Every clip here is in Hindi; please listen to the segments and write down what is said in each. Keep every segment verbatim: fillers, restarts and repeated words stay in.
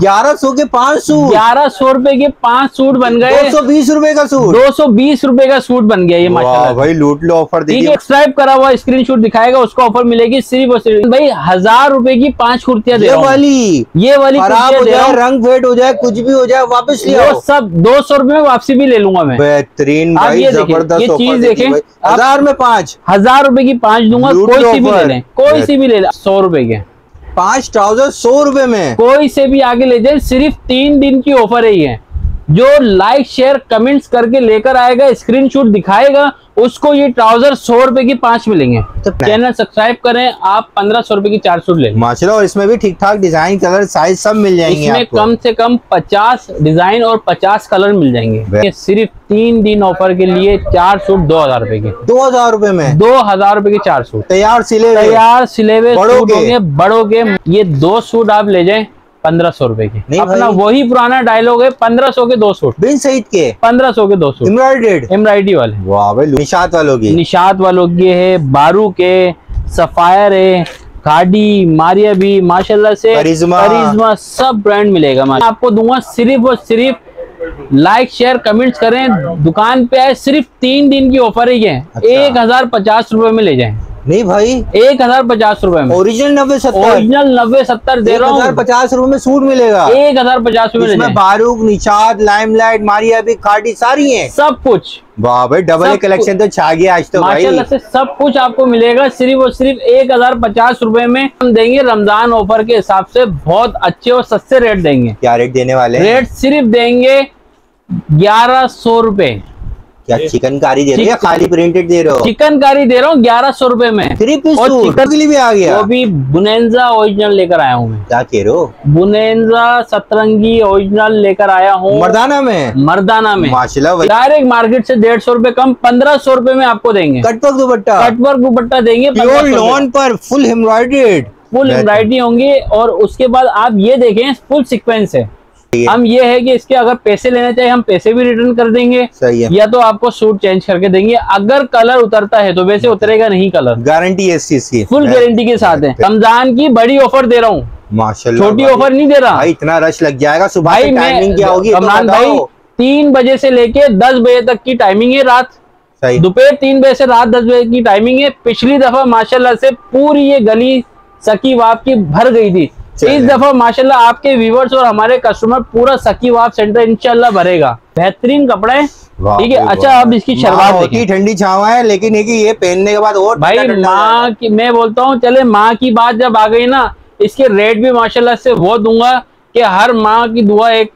ग्यारह सौ के पांच सूट, ग्यारह सौ रूपये के पांच सूट बन गए। दो सौ बीस रूपये का सूट, दो सौ बीस रूपये का सूट बन गया ये माशाल्लाह। भाई लूट लो ऑफर देखिए, सब्सक्राइब करा हुआ स्क्रीनशॉट दिखाएगा उसको ऑफर मिलेगी सिर्फ और सिर्फ भाई हजार रूपये की पांच कुर्तियाँ दे रहा हूं। ये वाली ये वाली खराब हो जाए, रंग फेड हो जाए, कुछ भी हो जाए वापस ले आओ सब। दो सौ रूपये में वापसी भी ले लूंगा मैं। बेहतरीन भाई जबरदस्त ये चीज देखे, हजार में पांच, हजार रूपये की पांच दूंगा। कोई सी भी ले लें, कोई सी भी ले लें। सौ रूपये के पांच ट्राउजर सौ रुपए में, कोई से भी आगे ले जाए। सिर्फ तीन दिन की ऑफर है ये। जो लाइक शेयर कमेंट्स करके लेकर आएगा, स्क्रीनशॉट दिखाएगा, उसको ये ट्राउजर सौ रुपए की पांच मिलेंगे। तो चैनल सब्सक्राइब करें आप। पंद्रह सौ रुपए की चार सूट ले माशाल्लाह, और इसमें भी ठीक ठाक डिजाइन कलर साइज सब मिल जाएंगे। इसमें कम से कम पचास डिजाइन और पचास कलर मिल जाएंगे। सिर्फ तीन दिन ऑफर के लिए चार सूट दो हजार रूपए के, दो हजार रूपए में दो हजार रूपए के चार सूट तैयार सिले तैयार सिले हुए बड़ों बड़ों के। ये दो सूट आप ले जाए पंद्रह सौ रूपये के। अपना वही पुराना डायलॉग है, पंद्रह सौ के दो सूट, बिन सईद के पंद्रह सौ के दो सूट, एम्ब्रॉयडेड एम्ब्रॉयडरी वाले। वाह भाई, निशात वालों के निशात वालों के है, बारूक है, सफायर है, खाडी, मारिया बी, माशाल्लाह से करिश्मा, करिश्मा सब ब्रांड मिलेगा। मैं आपको दूंगा सिर्फ और सिर्फ लाइक शेयर कमेंट्स करें, दुकान पे आए। सिर्फ तीन दिन की ऑफर है ये। एक हजार पचास रूपये में ले जाए। नहीं भाई एक हजार पचास रूपए में ओरिजिनल नब्बे सत्तर ओरिजिनल नब्बे सत्तर दे रहा हूँ। एक हजार पचास रूपये में सूट मिलेगा। एक हजार पचास रूपये में बारूक, निशात, लाइमलाइट, मारिया भी, खाडी सारी हैं सब कुछ। वाह भाई, डबल ए कलेक्शन तो छा गया आज तो माशाल्लाह से। सब कुछ आपको मिलेगा सिर्फ और सिर्फ एक हजार पचास रूपए में। हम देंगे रमजान ऑफर के हिसाब से बहुत अच्छे और सस्ते रेट देंगे। क्या रेट देने वाले? रेट सिर्फ देंगे ग्यारह सौ रूपये। क्या चिकनकारी दे रही है? खाली प्रिंटेड दे रहे हो? चिकनकारी दे रहा हूँ ग्यारह सौ रूपये में। थ्री पीस चिकन के लिए भी आ गया। वो भी बुनैंजा ओरिजिनल लेकर आया हूँ मैं। क्या कह रहे हो? बुनैंजा सतरंगी ओरिजिनल लेकर आया हूँ मर्दाना में। मर्दाना में माशाल्लाह डायरेक्ट मार्केट से डेढ़ सौ रूपये कम, पंद्रह सौ रूपये में आपको देंगे। कटवर्क दुपट्टा, कटवर्क दुपट्टा देंगे प्योर लॉन पर, फुल एम्ब्रॉयडर्ड, फुल एम्ब्रॉयडरी होंगी। और उसके बाद आप ये देखें फुल सिक्वेंस है। हम ये है कि इसके अगर पैसे लेना चाहिए हम पैसे भी रिटर्न कर देंगे, सही है, या तो आपको सूट चेंज करके देंगे। अगर कलर उतरता है तो वैसे उतरेगा नहीं कलर, गारंटी है इस चीज की, फुल गारंटी के साथ है। रमजान की बड़ी ऑफर दे रहा हूँ माशाल्लाह, छोटी ऑफर नहीं दे रहा भाई। इतना रश लग जाएगा सुबह की टाइमिंग क्या होगी रमजान भाई? तीन बजे से लेके दस बजे तक की टाइमिंग है, रात दोपहर तीन बजे से रात दस बजे की टाइमिंग है। पिछली दफा माशाल्लाह से पूरी ये गली सखी वाफ की भर गई थी। इस दफा माशाल्लाह आपके व्यूवर्स और हमारे कस्टमर पूरा सखी वाफ सेंटर इंशाल्लाह भरेगा। बेहतरीन कपड़ा है, ठीक है। अच्छा अब इसकी शलवार देखिए, ठंडी छावा है लेकिन है कि ये पहनने के बाद और भाई माँ की, मैं बोलता हूँ चले माँ की बात जब आ गई ना, इसके रेट भी माशाल्लाह से वो दूंगा कि हर माँ की दुआ एक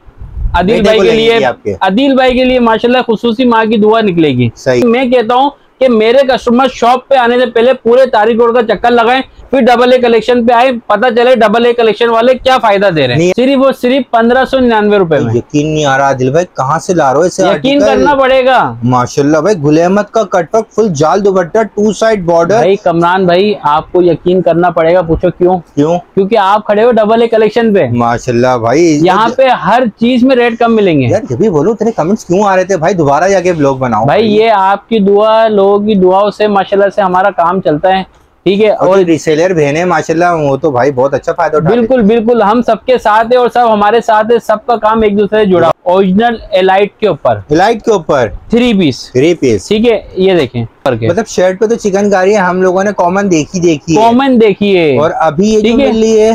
आदिल भाई के लिए, आदिल भाई के लिए माशाल्लाह खुसूसी माँ की दुआ निकलेगी। मैं कहता हूँ कि मेरे कस्टमर शॉप पे आने से पहले पूरे तारीख रोड का चक्कर लगाएं, फिर डबल ए कलेक्शन पे आए, पता चले डबल ए कलेक्शन वाले क्या फायदा दे रहे हैं। सिर्फ और सिर्फ पंद्रह सौ निन्यानवे रूपए में। यकीन नहीं आ रहा आदिल भाई, कहाँ से ला रहे हो? यकीन करना पड़ेगा माशाल्लाह भाई। गुल अहमद का कटवर्क फुल जाल दुपट्टा, टू साइड बॉर्डर। भाई कमरान भाई आपको यकीन करना पड़ेगा। पूछो क्यों? क्यों? क्योंकि आप खड़े हो डबल ए कलेक्शन पे माशाल्लाह भाई। यहाँ पे हर चीज में रेट कम मिलेंगे यार। जब भी बोलो तेरे कमेंट्स क्यों आ रहे थे भाई? दोबारा जाके ब्लॉग बनाओ भाई। ये आपकी दुआ, लोगों की दुआओं से माशाल्लाह से हमारा काम चलता है, ठीक है। और रिसेलर बहने माशाल्लाह वो तो भाई बहुत अच्छा फायदा उठा। बिल्कुल बिल्कुल, हम सबके साथ है और सब हमारे साथ है, सबका काम एक दूसरे से जुड़ा। ओरिजिनल एलाइट के ऊपर, एलाइट के ऊपर थ्री पीस, थ्री पीस, ठीक है। ये देखें मतलब शर्ट पे तो चिकनकारी है, हम लोगों ने कॉमन देखी देखी कॉमन देखी है और अभी ये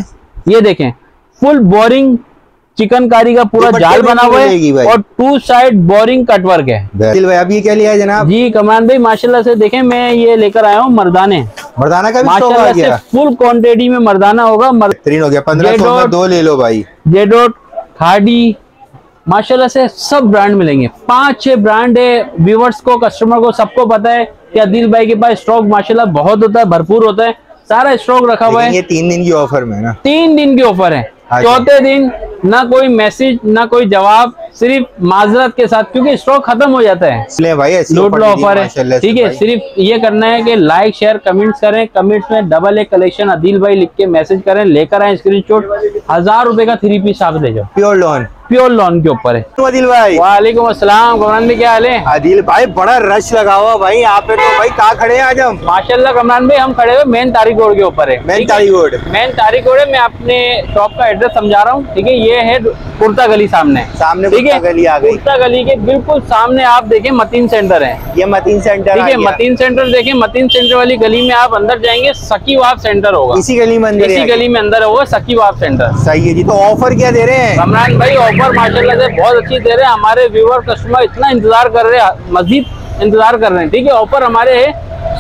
ये देखें फुल बोरिंग चिकनकारी का पूरा जाल बना हुआ है और टू साइड बोरिंग कटवर्क है। दिल भाई अब ये क्या लिया है जनाब? जी कमान भाई माशाल्लाह से देखें, मैं ये लेकर आया हूँ मर्दाने। मर्दाना का भी माशाल्लाह से फुल क्वांटिटी में मर्दाना होगा। बेहतरीन हो गया, पंद्रह सौ में दो ले लो भाई। जे डॉट, खाडी, माशाल्लाह से सब ब्रांड मिलेंगे। पांच छह ब्रांड है, व्यूवर्स को, कस्टमर को, सबको पता है कि आदिल भाई के पास स्टॉक माशाल्लाह बहुत होता है, भरपूर होता है, सारा स्टॉक रखा हुआ है। ये तीन दिन की ऑफर में ना, तीन दिन की ऑफर है। चौथे दिन ना कोई मैसेज ना कोई जवाब, सिर्फ माजरत के साथ, क्योंकि स्टॉक खत्म हो जाता है। भाई लूट लो ऑफर है, ठीक है। सिर्फ ये करना है कि लाइक शेयर कमेंट्स करें, कमेंट्स में डबल ए कलेक्शन आदिल भाई लिख के मैसेज करें, लेकर आए स्क्रीनशॉट। हजार रुपए का थ्री पीस आप ले जाओ, प्योर लॉन, प्योर लॉन के ऊपर है। आदिल भाई वालेकुम अस्सलाम, कमरान भाई क्या हाल है? आदिल भाई बड़ा रश लगा हुआ भाई यहाँ पे, तो भाई कहाँ खड़े हैं आज हम? माशाल्लाह कमरान भाई हम खड़े हुए मेन तारिक रोड के ऊपर है। Main Tariq road main Tariq road है। मैं अपने शॉप का एड्रेस समझा रहा हूँ, ठीक है? ये है कुर्ता गली, सामने सामने कुर्ता गली आ गई। कुर्ता गली के बिल्कुल सामने आप देखें मतीन सेंटर है, ये मतीन सेंटर, ठीक है? मतीन सेंटर देखें, मतीन सेंटर वाली गली में आप अंदर जाएंगे सखी वहाब सेंटर होगा, इसी गली में अंदर, इसी गली में अंदर होगा सखी वहाब सेंटर। सही है जी। तो ऑफर क्या दे रहे हैं कमरान भाई? ऑफर माशाल्लाह से बहुत अच्छी दे रहे हैं, हमारे व्यूअर कस्टमर इतना इंतजार कर रहे हैं, मजीद इंतजार कर रहे हैं, ठीक है? ऑफर हमारे है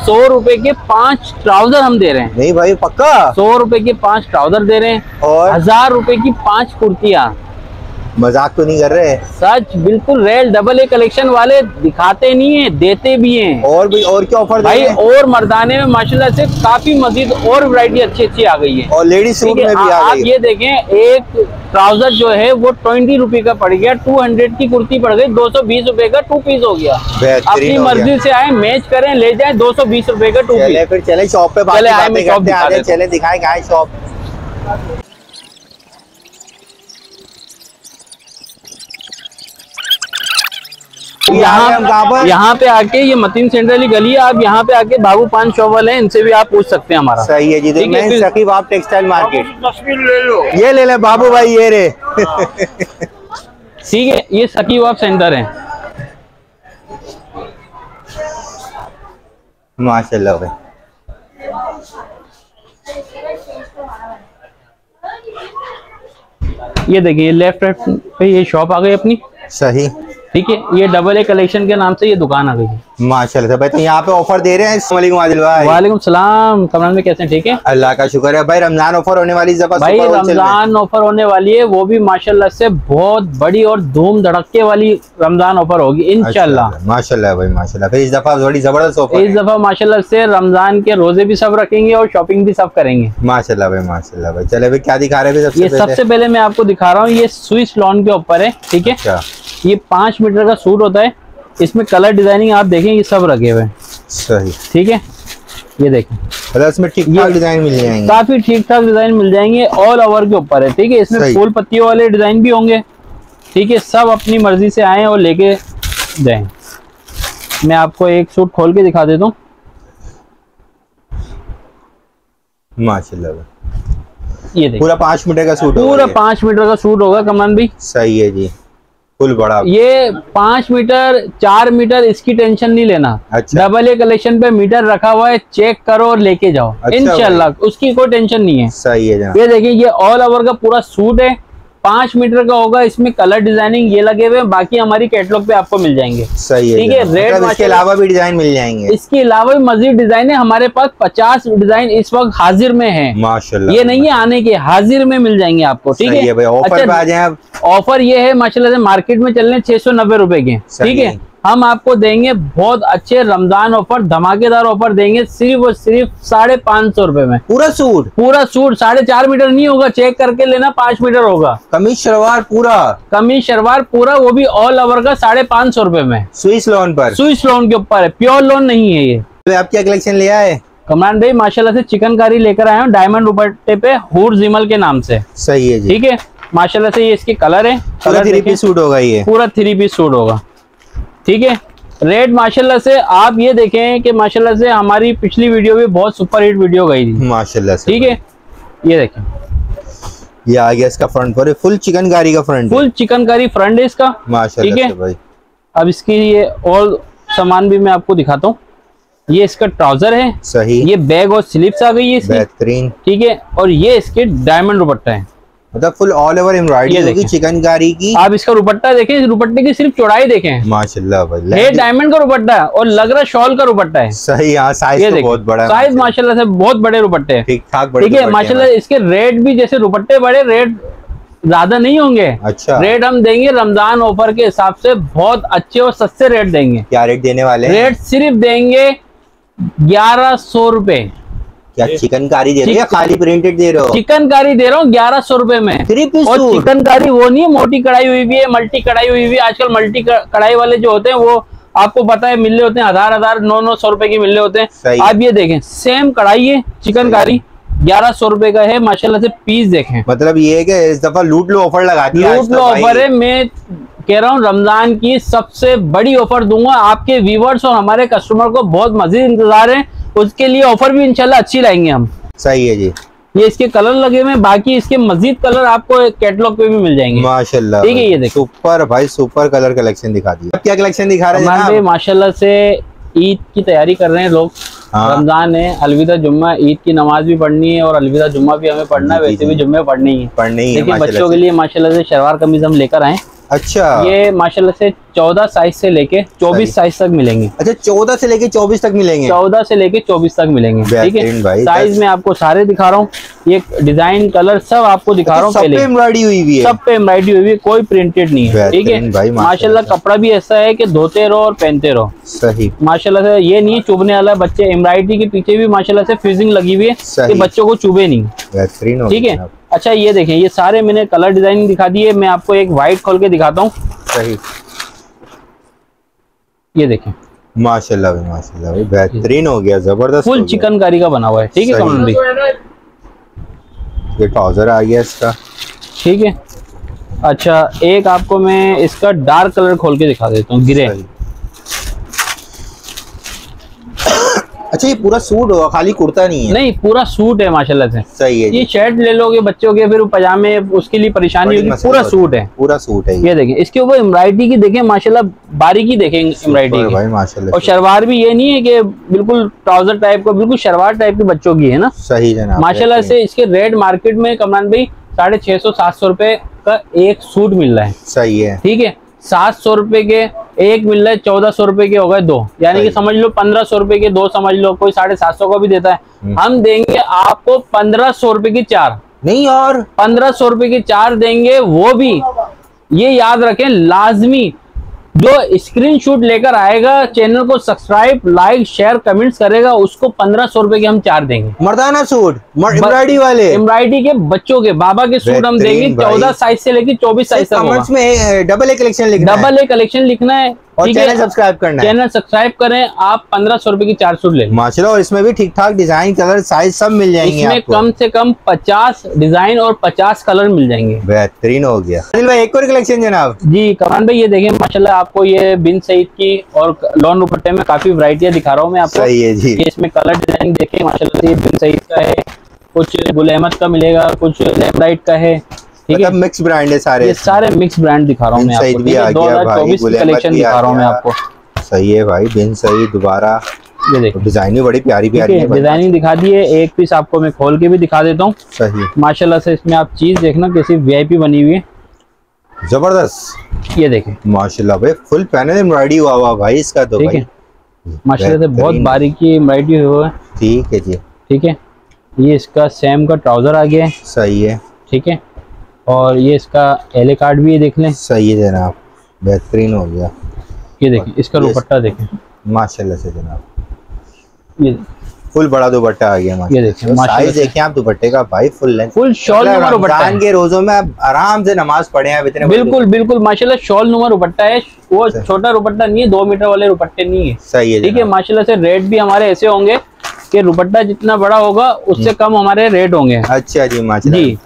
सौ रुपए के पांच ट्राउजर हम दे रहे हैं। नहीं भाई पक्का सौ रुपए के पांच ट्राउजर दे रहे हैं और हजार रुपए की पांच कुर्तियाँ। मजाक तो नहीं कर रहे? सच बिल्कुल रेल। डबल ए कलेक्शन वाले दिखाते नहीं है, देते भी हैं। और भी और क्या ऑफर भाई? और मर्दाने में माशाल्लाह से काफी मजीद और वैरायटी अच्छी अच्छी आ गई है और लेडीज सूट में भी आ, आ, आ गई। आप ये देखें एक ट्राउजर जो है वो ट्वेंटी रुपी का पड़ गया, टू हंड्रेड की कुर्ती पड़ गई, दो सौ बीस रूपए का टू पीस हो गया। अपनी मर्जी से आए, मैच करें, ले जाए, दो सौ बीस रूपए का टू पीस। फिर चले शॉप पे, चले दिखाए शॉप। यहाँ यहाँ पे आके ये मतीन सेंटर वाली गली है, आप यहाँ पे आके बाबू पान शॉवल है, इनसे भी आप पूछ सकते हैं हमारा। सही है जी। देखिए सखी वहाब टेक्सटाइल मार्केट, ले लो ये ले ले बाबू भाई ये रे, ठीक है? ये सखी वहाब सेंटर है माशाल्लाह भाई। ये देखिए लेफ्ट राइट पे ये शॉप आ गई अपनी, सही, ठीक है? ये डबल ए कलेक्शन के नाम से ये दुकान आ गई है माशाल्लाह भाई। तो यहाँ पे ऑफर दे रहे हैं। अस्सलाम वालेकुम। वालेकुम सलाम। कमरान में कैसे हैं? ठीक है, अल्लाह का शुक्र है भाई। रमजान ऑफर होने वाली जबरदस्त, भाई रमजान ऑफर होने वाली है, वो भी माशाल्लाह से बहुत बड़ी और धूम धड़के वाली रमजान ऑफर होगी इंशाल्लाह। माशाल्लाह भाई माशाल्लाह। इस दफा बड़ी जबरदस्त ऑफर, इस दफा माशाल्लाह से रमजान के रोजे भी सब रखेंगे और शॉपिंग भी सब करेंगे माशाल्लाह भाई माशाल्लाह भाई। चले भाई क्या दिखा रहे हैं? ये सबसे पहले मैं आपको दिखा रहा हूँ, ये स्विस लॉन के ऊपर है, ठीक है? ये पांच मीटर का सूट होता है, इसमें कलर डिजाइनिंग आप देखें ये सब रखे हुए हैं, सही, ठीक है? ये देखें इसमें ठीक ठाक डिजाइन मिल जाएंगे, काफी ठीक ठाक डिजाइन मिल जाएंगे, ऑल ओवर के ऊपर है, ठीक है? इसमें फूल पत्तियों वाले डिजाइन भी होंगे, ठीक है? सब अपनी मर्जी से आए और लेके जाए। मैं आपको एक सूट खोल के दिखा देता हूँ माशाल्लाह। ये देखिए पूरा पांच मीटर का सूट, पूरा पांच मीटर का सूट होगा कमरान भाई। सही है जी, बड़ा ये पाँच मीटर चार मीटर इसकी टेंशन नहीं लेना। अच्छा। डबल ए कलेक्शन पे मीटर रखा हुआ है, चेक करो और लेके जाओ। अच्छा इंशाल्लाह, उसकी कोई टेंशन नहीं है। सही है। ये देखिए ये ऑल ओवर का पूरा सूट है, पांच मीटर का होगा, इसमें कलर डिजाइनिंग ये लगे हुए, बाकी हमारी कैटलॉग पे आपको मिल जाएंगे। सही है, ठीक है? रेड इसके अलावा भी डिजाइन मिल जाएंगे, इसके अलावा भी मजीद डिजाइन है हमारे पास, पचास डिजाइन इस वक्त हाजिर में है माशाल्लाह। ये नहीं है आने के, हाजिर में मिल जाएंगे आपको, ठीक है? ऑफर आ जाए, ऑफर ये है माशाल्लाह से मार्केट में चल रहे छह सौ नब्बे रूपए के, ठीक है? हम आपको देंगे बहुत अच्छे रमजान ऑफर, धमाकेदार ऑफर देंगे सिर्फ और सिर्फ साढ़े पाँच सौ रूपये में। पूरा सूट, पूरा सूट साढ़े चार मीटर नहीं होगा, चेक करके लेना, पाँच मीटर होगा। कमीज शलवार पूरा, कमीज शलवार पूरा, वो भी ऑल ओवर का साढ़े पाँच सौ रूपये में, स्विस लोन पर, स्विस लोन के ऊपर है, प्योर लोन नहीं है। ये तो आप क्या कलेक्शन लिया है कमरान भाई? माशाल्लाह से चिकनकारी लेकर आया हूँ, डायमंड दुपट्टे पे हूर जिमल के नाम से। सही है, ठीक है? माशाल्लाह से ये इसके कलर है, पूरा थ्री पीस सूट होगा, ये पूरा थ्री पीस सूट होगा, ठीक है? रेट माशाल्लाह से आप ये देखें कि माशाल्लाह से हमारी पिछली वीडियो भी बहुत सुपर हिट वीडियो गई थी माशाल्लाह से, ठीक है? ये देखें ये आ गया इसका फ्रंट पर, फुल चिकनकारी का फ्रंट, फुल चिकनकारी फ्रंट है इसका माशाल्लाह, ठीक है भाई। अब इसकी ये और सामान भी मैं आपको दिखाता हूँ। ये इसका ट्राउजर है, सही, ये बैग और स्लीव्स आ गई है इसकी, बेहतरीन, ठीक है? और ये इसके डायमंड दुपट्टा है, मतलब full all over embroidery chikankari की। आप इसका दुपट्टा देखें, दुपट्टे की सिर्फ चौड़ाई देखें माशाल्लाह भाई, ये डायमंड का दुपट्टा है और लग रहा शॉल का दुपट्टा है। सही, यहाँ साइज तो बहुत बड़ा है, साइज माशाल्लाह से बहुत बड़े दुपट्टे हैं, ठीक ठाक, ठीक है माशाल्लाह। इसके रेट भी जैसे दुपट्टे बड़े, रेट ज्यादा नहीं होंगे। अच्छा, रेट हम देंगे रमजान ऑफर के हिसाब से बहुत अच्छे और सस्ते रेट देंगे। क्या रेट देने वाले? रेट सिर्फ देंगे ग्यारह सौ रूपये। क्या चिकनकारी दे रहे हो? खाली प्रिंटेड दे रहे हो? चिकनकारी दे रहा हूँ ग्यारह सौ रूपये में, और चिकनकारी वो नहीं है मोटी कढ़ाई हुई भी है, मल्टी कढ़ाई हुई भी। आजकल मल्टी कढ़ाई वाले जो होते हैं वो आपको पता है मिले होते हैं हजार हजार नौ नौ सौ रूपये के मिले होते हैं। आप ये देखें सेम कढ़ाई है चिकनकारी, ग्यारह सौ रूपये का है माशाल्लाह से पीस देखें। मतलब ये है कि इस दफा लूट लो ऑफर लगा दिया, लूट लो ऑफर है। मैं कह रहा हूँ रमजान की सबसे बड़ी ऑफर दूंगा, आपके व्यूवर्स और हमारे कस्टमर को बहुत मजीद इंतजार है, उसके लिए ऑफर भी इंशाल्लाह अच्छी लाएंगे हम। सही है जी। ये इसके कलर लगे हुए, बाकी इसके मजीद कलर आपको कैटलॉग पे भी मिल जाएंगे माशाल्लाह। ठीक है, ये देखो सुपर भाई सुपर कलर कलेक्शन दिखा दिया। क्या कलेक्शन दिखा रहे हैं माशाल्लाह से, ईद की तैयारी कर रहे हैं लोग। हाँ। रमजान है, अलविदा जुम्मा, ईद की नमाज भी पढ़नी है और अलविदा जुम्मा भी हमें पढ़ना है, वैसे भी जुम्मे पढ़नी है पढ़नी है। देखिए बच्चों के लिए माशाल्लाह से शलवार कमीज हम लेकर आए। अच्छा, ये माशाल्लाह से चौदह साइज से लेके चौबीस साइज तक मिलेंगे। अच्छा, चौदह से लेके चौबीस तक मिलेंगे, चौदह से लेके चौबीस तक मिलेंगे। ठीक है, साइज में आपको सारे दिखा रहा हूँ, ये डिजाइन कलर सब आपको दिखा रहा हूँ। सब पे एम्ब्रॉयडरी हुई हुई है, सब पे एम्ब्रॉयडरी हुई हुई है, कोई प्रिंटेड नहीं है। ठीक है, माशाल्लाह कपड़ा भी ऐसा है कि धोते रहो और पहनते रहो। सही, माशाल्लाह से ये नहीं चुभने वाला, बच्चे एम्ब्रॉयडरी के पीछे भी माशाल्लाह से फिजिंग लगी हुई है कि बच्चों को चुभे नहीं। ठीक है, अच्छा ये देखें, ये सारे मैंने कलर डिजाइन दिखा दिए। मैं आपको एक व्हाइट खोल के दिखाता हूँ। सही, ये देखें माशाल्लाह माशाल्लाह बेहतरीन हो गया, जबरदस्त फुल चिकनकारी का बना हुआ है। ठीक है, कमल भाई ये ट्राउजर आ गया इसका। ठीक है, अच्छा एक आपको मैं इसका डार्क कलर खोल के दिखा देता हूँ, ग्रे। अच्छा, ये पूरा सूट होगा, खाली कुर्ता नहीं है? नहीं, पूरा सूट है माशाल्लाह से। सही है, ये शर्ट ले लोगे बच्चों के फिर पजामे, उसके लिए परेशानी होगी। पूरा सूट है, पूरा सूट है। ये देखें इसके ऊपर एम्ब्रॉयडरी की देखें माशाल्लाह, बारीकी देखें एम्ब्रॉयडरी भाई माशाल्लाह। और शलवार भी ये नहीं है कि बिल्कुल ट्राउजर टाइप का, बिल्कुल शलवार टाइप की बच्चों की है ना। सही है माशाल्लाह से। इसके रेट मार्केट में कमरान भाई साढ़े छह सौ सात सौ रूपये का एक सूट मिल रहा है। सही है, ठीक है, सात सौ रूपये के एक मिल रहा है, चौदह सौ रूपये के हो गए दो, यानी कि समझ लो पंद्रह सौ रूपये के दो, समझ लो कोई साढ़े सात सौ का भी देता है। हम देंगे आपको पंद्रह सौ रूपये की चार, नहीं और पंद्रह सौ रूपये की चार देंगे, वो भी ये याद रखें लाजमी। जो स्क्रीनशॉट लेकर आएगा, चैनल को सब्सक्राइब, लाइक, शेयर, कमेंट्स करेगा, उसको पंद्रह सौ रूपये के हम चार देंगे। मर्दाना सूट एम्ब्रॉयडरी वाले, एम्ब्रॉयडरी के बच्चों के बाबा के सूट हम देंगे चौदह साइज से लेकर चौबीस साइज तक। कमेंट्स में डबल ए कलेक्शन लिखना, डबल ए कलेक्शन लिखना है और चैनल सब्सक्राइब करना है। चैनल सब्सक्राइब करें, आप पंद्रह सौ रूपये की चार सूट ले माशाल्लाह। और इसमें भी ठीक ठाक डिजाइन, कलर, साइज सब मिल जाएंगे। इसमें कम से कम पचास डिजाइन और पचास कलर मिल जाएंगे। बेहतरीन हो गया अनिल भाई, एक और कलेक्शन जनाब जी। कमान भाई ये देखें माशाल्लाह, आपको ये बिन सईद की और लॉन दुपट्टे में काफी वैरायटियां दिखा रहा हूँ मैं आपको। सही है जी। इसमें कलर डिजाइन देखें माशाल्लाह, ये बिन सईद का है, कुछ गुल अहमद का मिलेगा, कुछ लेमलाइट का है। मतलब मिक्स ब्रांड है सारे, ये सारे मिक्स ब्रांड दिखा रहा हूँ मैं आपको। दो हजार चौबीस कलेक्शन दिखा रहा हूँ मैं आपको। सही है भाई, बिन सही दोबारा ये देखो, डिजाइनिंग बड़ी प्यारी प्यारी डिजाइनिंग दिखा दी है। एक पीस आपको मैं खोल के भी दिखा देता हूँ। सही माशाल्लाह से, इसमें आप चीज देखना कैसी वीआईपी बनी हुई है, जबरदस्त। ये देखें माशाल्लाह भाई, फुल पैनल एम्ब्रॉयडरी हुआ हुआ भाई इसका, तो ठीक है माशाल्लाह से बहुत बारीकी एम्ब्रॉयडरी हुआ है। ठीक है जी, ठीक है, ये इसका सेम का ट्राउजर आ गया है। सही है, ठीक है, और ये इसका एले कार्ड भी देख लें। सही है जनाब, बेहतरीन हो गया। ये देखिए इसका दुपट्टा देखें माशाल्लाह से जनाब, ये फुल बड़ा दुपट्टा आ गया माशाल्लाह। ये देखिए साइज देखिए आप दुपट्टे का भाई, फुल लेंथ, फुल शॉल नुमा दुपट्टा है। रमजान के रोजों में आप आराम से नमाज पढ़े हैं इतने, बिल्कुल बिल्कुल माशाल्लाह शॉल नुमा दुपट्टा है। वो छोटा दुपट्टा नहीं है, दो मीटर वाले दुपट्टे नहीं है। सही है, ठीक है माशाल्लाह से। रेट भी हमारे ऐसे होंगे कि दुपट्टा जितना बड़ा होगा उससे कम हमारे रेट होंगे। अच्छा जी माशाल्लाह जी।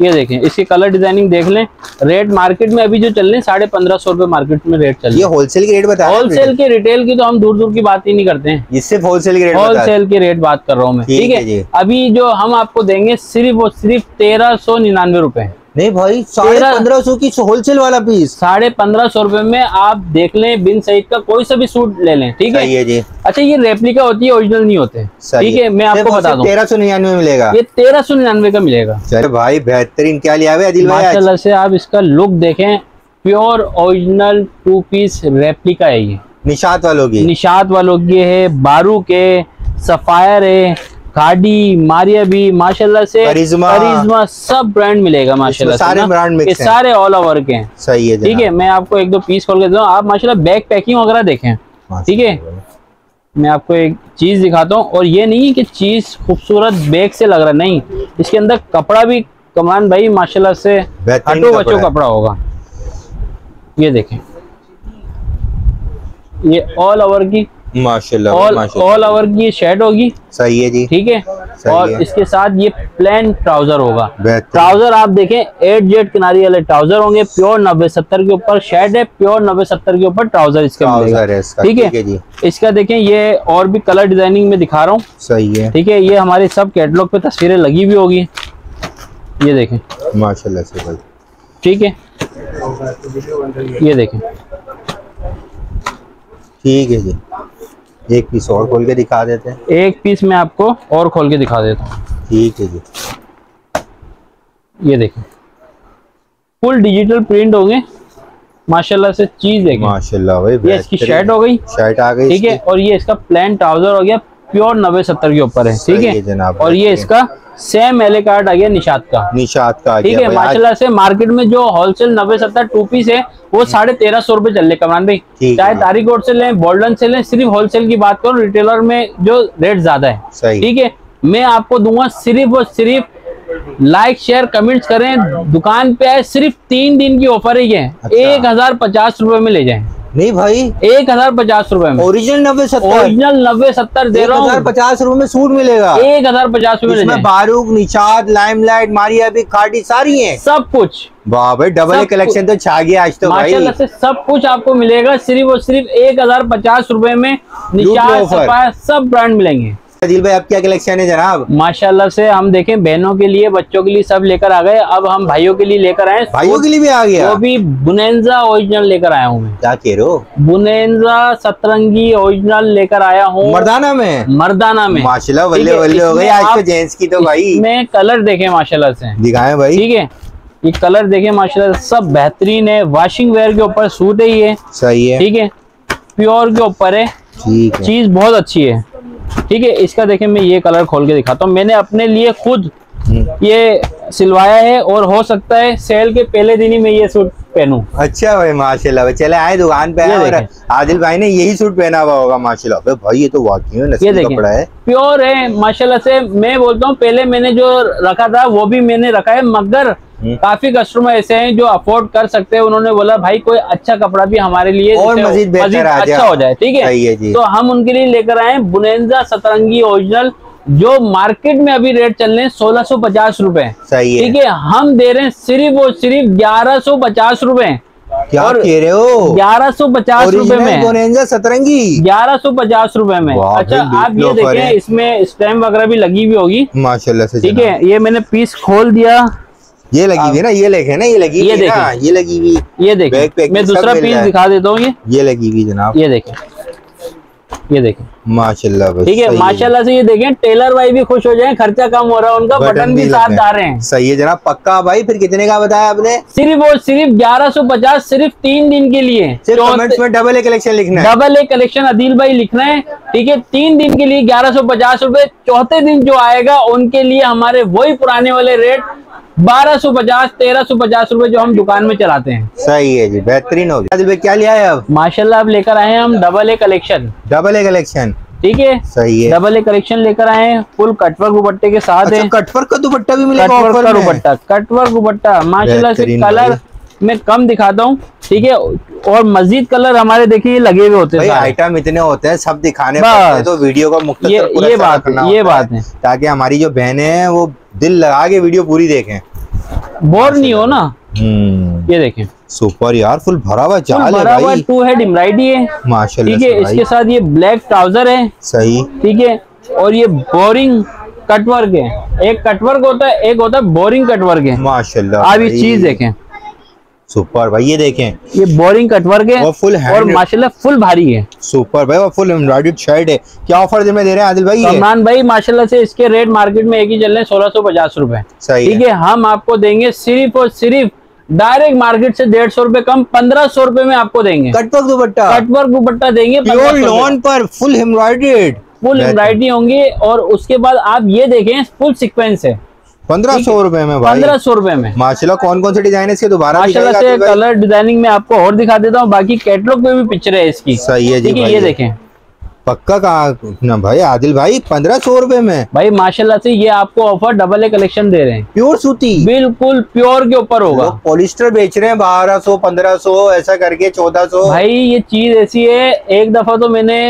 ये देखें इसकी कलर डिजाइनिंग देख लें। रेट मार्केट में अभी जो चल रहे हैं साढ़े पंद्रह सौ रूपये मार्केट में रेट चल रहे हैं। ये होलसेल के रेट बता रहे हैं, होलसेल के, रिटेल की तो हम दूर दूर की बात ही नहीं करते हैं, ये सिर्फ होलसेल के रेट, होलसेल के रेट बात कर रहा हूँ मैं। ठीक है, अभी जो हम आपको देंगे सिर्फ और सिर्फ तेरह सौ निन्यानवे रूपए। नहीं भाई साढ़े पंद्रह सौ की होलसेल वाला पीस साढ़े पंद्रह सौ रूपये में आप देख लें, बिन सईद का कोई सा भी सूट ले लें। ठीक है जी। अच्छा, ये रेप्लिका होती है, ओरिजिनल नहीं होते। ठीक है, मैं आपको बता दूं तेरह सौ निन्यानवे मिलेगा, ये तेरह सौ निन्यानवे का मिलेगा। अरे भाई बेहतरीन, क्या लिया है आदिल भाई माशाल्लाह से। आप इसका लुक देखें, pure original two piece replica है, ये निशात वालों की, निशात वालों की है, बारूक है, सफायर है, कार्डी, मारिया बी, माशाल्लाह से करिश्मा, सब ब्रांड मिलेगा माशाल्लाह से। सारे ब्रांड मिक्स हैं, सारे ऑल ओवर के हैं। सही है, ठीक है। मैं आपको एक दो पीस खोल के देता हूँ, आप माशाल्लाह बैग पैकिंग वगैरह देखें। ठीक है, मैं आपको एक चीज दिखाता हूँ, और ये नहीं है कि चीज खूबसूरत बैग से लग रहा, नहीं, इसके अंदर कपड़ा भी कमान भाई माशाल्लाह से हटो बचो कपड़ा होगा। ये देखें, ये ऑल ओवर की माशाल्लाह, ऑल ओवर की शेड होगी। सही है जी, ठीक है। और इसके साथ ये प्लेन ट्राउजर होगा। ट्राउजर आप देखें एट जेट किनारी वाले ट्राउजर होंगे, प्योर नब्बे सत्तर के ऊपर शेड है, प्योर नब्बे सत्तर के ऊपर ट्राउजर इसका मिलेगा। ठीक है, इसका देखें ये और भी कलर डिजाइनिंग में दिखा रहा हूँ। सही है, ठीक है, ये हमारे सब कैटलॉग पे तस्वीरें लगी भी होगी, ये देखें माशाल्लाह से भाई। ठीक है, ये देखें, ठीक है जी, एक पीस और खोल के दिखा देते हैं। एक पीस मैं आपको और खोल के दिखा देता हूँ। ठीक है जी, ये देखें फुल डिजिटल प्रिंट होंगे माशाल्लाह से, चीज देखें माशाल्लाह भाई। ये इसकी शर्ट हो गई, शर्ट आ गई, ठीक है, और ये इसका प्लेन ट्राउजर हो गया, प्योर नब्बे सत्तर के ऊपर है। ठीक है जनाब, और ये इसका सेम एले कार्ड आ गया निशात का, निशात का। ठीक है, माशाल्लाह से मार्केट में जो होलसेल नब्बे सत्तर टू पीस है वो साढ़े तेरह सौ रूपये चल रहे कमरान भाई, चाहे तारीक रोड से लें, बोल्डन से लें, सिर्फ होलसेल की बात करो, रिटेलर में जो रेट ज्यादा है। ठीक है, मैं आपको दूंगा सिर्फ और सिर्फ लाइक शेयर कमेंट्स करें, दुकान पे आए, सिर्फ तीन दिन की ऑफर ही है। एक हजार पचास रूपये में ले जाए। नहीं भाई, एक हजार पचास रूपए में ओरिजिनल नब्बे सत्तर, ओरिजिनल नब्बे सत्तर दे रहा हूँ। एक हजार पचास रूपये में सूट मिलेगा, एक हजार पचास रूपये में। Baroque, Nishat, limelight, Maria B, कार्डी सारी है, सब कुछ। वाह भाई, डबल ए कलेक्शन तो छा गया आज तो भाई। से सब कुछ आपको मिलेगा सिर्फ और सिर्फ एक हजार पचास रूपये में। निशात, सफायर, सब ब्रांड मिलेंगे। आदिल भाई, आप क्या कलेक्शन है जनाब? माशाल्लाह से हम देखें बहनों के लिए, बच्चों के लिए सब लेकर आ गए। अब हम भाइयों के लिए लेकर आए, भाइयों के लिए भी आ गया। वो भी बुनैंजा ओरिजिनल लेकर आया हूँ मैं। क्या कह रहे हो? बुनैंजा सतरंगी ओरिजिनल लेकर आया हूँ, मर्दाना में, मर्दाना में। माशाल्लाह वल्ले वल्ले हो गए आज तो जेंट्स की। तो भाई में कलर देखे माशाल्लाह से, दिखाए भाई। ठीक है, ये कलर देखे माशाल्लाह, सब बेहतरीन है। वॉशिंग वेयर के ऊपर सूट है ये, सही है, ठीक है, प्योर के ऊपर है, चीज बहुत अच्छी है। ठीक है, इसका देखें मैं ये कलर खोल के दिखाता हूँ। मैंने अपने लिए खुद ये सिलवाया है और हो सकता है सेल के पहले दिन ही मैं ये सूट पहनूं। अच्छा भाई माशाल्लाह, चले आए दुकान पे आए, आदिल भाई ने यही सूट पहना हुआ होगा माशाल्लाह भाई। ये तो वाकई में नस्ली कपड़ा है, प्योर है माशाल्लाह से। मैं बोलता हूँ पहले मैंने जो रखा था वो भी मैंने रखा है, मगर काफी कस्टमर ऐसे हैं जो अफोर्ड कर सकते हैं, उन्होंने बोला भाई कोई अच्छा कपड़ा भी हमारे लिए और मजीद मजीद अच्छा हो जाए। ठीक है, तो हम उनके लिए लेकर आए बुनैंजा सतरंगी ओरिजिनल, जो मार्केट में अभी रेट चल रहे हैं सोलह सौ पचास रूपए। ठीक है, हम दे रहे हैं सिर्फ और सिर्फ ग्यारह सौ पचास रूपए। क्या कह रहे हो? ग्यारह सौ पचास रूपए में बुनैंजा सतरंगी, ग्यारह सौ पचास रूपए में। अच्छा, आप ये देखें इसमें स्टैम्प वगैरह भी लगी हुई होगी माशाल्लाह से। ठीक है, ये मैंने पीस खोल दिया, ये लगी हुई ना, ये लगे ना, ये लगी, ये देखें, ये लगी हुई, ये देखें। मैं दूसरा पीस दिखा देता हूँ, ये ये लगी हुई जनाब, ये देखें, ये देखें माशाल्लाह। ठीक है, माशाल्लाह से ये देखें, टेलर भाई भी खुश हो जाएं, खर्चा कम हो रहा है उनका, बटन भी साथ आ रहे हैं। सही है जनाब, पक्का भाई। फिर कितने का बताया आपने? सिर्फ और सिर्फ ग्यारह सौ पचास, सिर्फ तीन दिन के लिए। कमेंट्स में डबल ए कलेक्शन लिखना है, डबल ए कलेक्शन आदिल भाई लिखना है। ठीक है, तीन दिन के लिए ग्यारह सौ पचास रूपए। चौथे दिन जो आएगा उनके लिए हमारे वही पुराने वाले रेट बारह सौ पचास, तेरह सौ पचास रूपए जो हम दुकान में चलाते हैं। सही है जी, बेहतरीन हो गया। क्या लिया है अब? माशाल्लाह, अब लेकर आए हैं हम double A collection, double A collection. ठीक है, सही है, डबल ए कलेक्शन लेकर आए हैं, फुल कटवर्क दुपट्टे के साथ। अच्छा, है कटवर्क का दुपट्टा भी मिलेगा, कटवर्क का दुपट्टा, कटवर्क दुपट्टा माशाल्लाह से। कलर मैं कम दिखाता हूँ, ठीक है, और मजीद कलर हमारे देखिए लगे हुए होते हैं। आइटम इतने होते हैं, सब दिखाने पड़ते हैं, तो वीडियो का मुख्तसर ये, ये बात है, ये बात है, ताकि हमारी जो बहनें हैं वो दिल लगा के वीडियो पूरी देखें, बोर नहीं हो ना। ये देखें सुपर यार, फुल भरा हुआ जाल है भाई, टू हेड एम्ब्रॉयडरी है माशाल्लाह। ठीक है, इसके साथ ये ब्लैक ट्राउजर है, सही, ठीक है, और ये बोरिंग कटवर्क है। एक कटवर्क होता है, एक होता है बोरिंग कटवर्क है माशाल्लाह। आप ये चीज देखें सुपर भाई, ये देखें, ये बोरिंग कटवर्क है और फुल और माशाल्लाह फुल भारी है। सुपर भाई, और फुल एम्ब्रॉयडर्ड शर्ट है। क्या ऑफर में दे रहे हैं आदिल भाई? सलमान भाई माशाल्लाह से इसके रेट मार्केट में एक ही चल रहे हैं सोलह सौ पचास रूपए। ठीक है, हम आपको देंगे सिर्फ और सिर्फ डायरेक्ट मार्केट से डेढ़ सौ रूपये कम, पंद्रह सौ रूपये में आपको देंगे कटवर्क दुपट्टा, कटवर्क दुपट्टा देंगे प्योर लॉन पर, फुल एम्ब्रॉयडर्ड, फुल एम्ब्रॉयडरी होंगी। और उसके बाद आप ये देखें फुल सिक्वेंस है, पंद्रह सौ रूपये में, पंद्रह सौ रूपये में माशाल्लाह। कौन कौन से डिजाइन है इसके? दोबारा माशाल्लाह से कलर डिजाइनिंग में आपको और दिखा देता हूँ, बाकी कैटलॉग में भी पिक्चर है इसकी। सही है जी, ये देखें पक्का कहा ना भाई आदिल भाई, पंद्रह सौ रूपये में भाई माशाल्लाह से। ये आपको ऑफर डबल ए कलेक्शन दे रहे हैं, प्योर सूती, बिल्कुल प्योर के ऊपर होगा। पॉलिस्टर बेच रहे हैं बारह सौ, पंद्रह सौ, ऐसा करके चौदह सौ। भाई ये चीज ऐसी है, एक दफा तो मैंने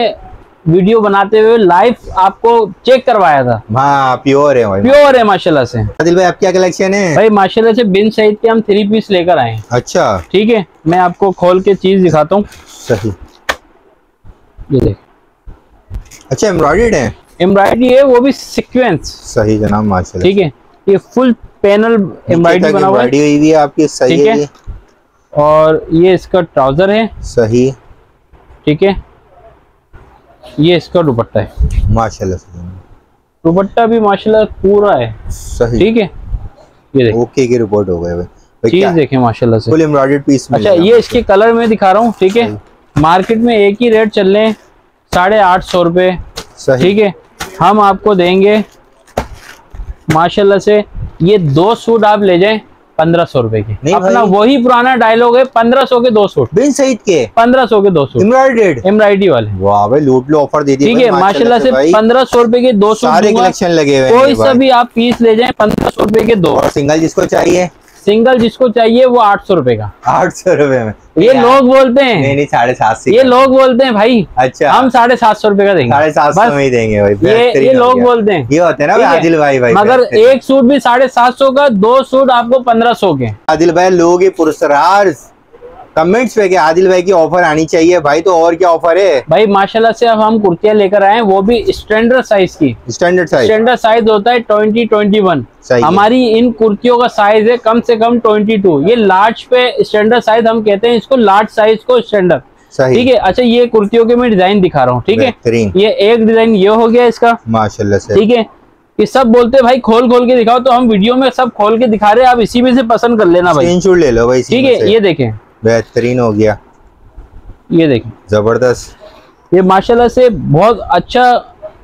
वीडियो बनाते हुए लाइव आपको चेक करवाया था। हाँ, प्योर है भाई, प्योर है माशाल्लाह से। आदिल भाई, आप क्या कलेक्शन है? भाई माशाल्लाह से बिन सईद के हम थ्री पीस लेकर आए। अच्छा, ठीक है, मैं आपको खोल के चीज दिखाता हूँ। सही, ये देख। अच्छा, एम्ब्रॉयडर्ड है? एम्ब्रॉयडरी है, वो भी सिक्वेंस। सही जनाब, माशाल्लाह। ठीक है, ये फुल पैनल एम्ब्रॉयडरी बना हुआ है आपकी। सही है। और ये इसका ट्राउजर है। सही, ठीक है। ये इसका दुपट्टा है माशाल्लाह, दुपट्टा भी माशाल्लाह पूरा है। सही, ठीक है। ये देखिए, ओके के रिपोर्ट हो गए भाई। चीज देखें माशाल्लाह से, फुल एम्ब्रॉयडर्ड पीस। अच्छा, ये इसके कलर में दिखा रहा हूँ, ठीक है। मार्केट में एक ही रेट चल रहे हैं साढ़े आठ सौ रुपए, ठीक है। हम आपको देंगे माशाल्लाह से। ये दो सूट आप ले जाए पंद्रह सौ रूपये के। अपना वही पुराना डायलॉग है, पंद्रह सौ के दो सूट, बिन सईद के पंद्रह सौ के दो सूट, एम्ब्रॉयडर्ड एम्ब्रॉयडरी वाले। वाह भाई, लूट लो, ऑफर दे दी। ठीक है माशाल्लाह से, पंद्रह सौ रूपये के दो सूट। सारे कलेक्शन लगे हुए हैं, कोई सा भी आप पीस ले जाए पंद्रह सौ रूपये के दो। और सिंगल जिसको चाहिए, सिंगल जिसको चाहिए वो आठ सौ रूपये का। आठ सौ रूपये में ये लोग बोलते हैं, नहीं नहीं साढ़े सात सौ, ये लोग बोलते हैं भाई। अच्छा, हम साढ़े सात सौ रूपये का देंगे, साढ़े सात सौ में ही देंगे भाई। ये ये लोग बोलते हैं, ये होते हैं ना आदिल भाई भाई। मगर एक सूट भी साढ़े सात सौ का, दो सूट आपको पंद्रह सौ के। आदिल भाई, लोग पुरस्कार कमेंट्स पे कि आदिल भाई की ऑफर आनी चाहिए भाई, तो और क्या ऑफर है भाई। माशाल्लाह से अब हम कुर्तियां लेकर आए हैं, वो भी स्टैंडर्ड साइज की। स्टैंडर्ड साइज स्टैंडर्ड साइज होता है ट्वेंटी ट्वेंटी वन। हमारी इन कुर्तियों का साइज है कम से कम ट्वेंटी टू। ये लार्ज पे स्टैंडर्ड साइज हम कहते हैं इसको, लार्ज साइज को स्टैंडर्ड। ठीक है। अच्छा, ये कुर्तियों के मैं डिजाइन दिखा रहा हूँ, ठीक है। ये एक डिजाइन ये हो गया इसका माशाल्लाह से, ठीक है। ये सब बोलते हैं भाई खोल खोल के दिखाओ, तो हम वीडियो में सब खोल के दिखा रहे हैं, आप इसी में से पसंद कर लेना भाई, स्क्रीनशॉट ले लो भाई। ठीक है, ये देखें, बेहतरीन हो गया। ये देखें, जबरदस्त। ये माशाल्लाह से बहुत अच्छा,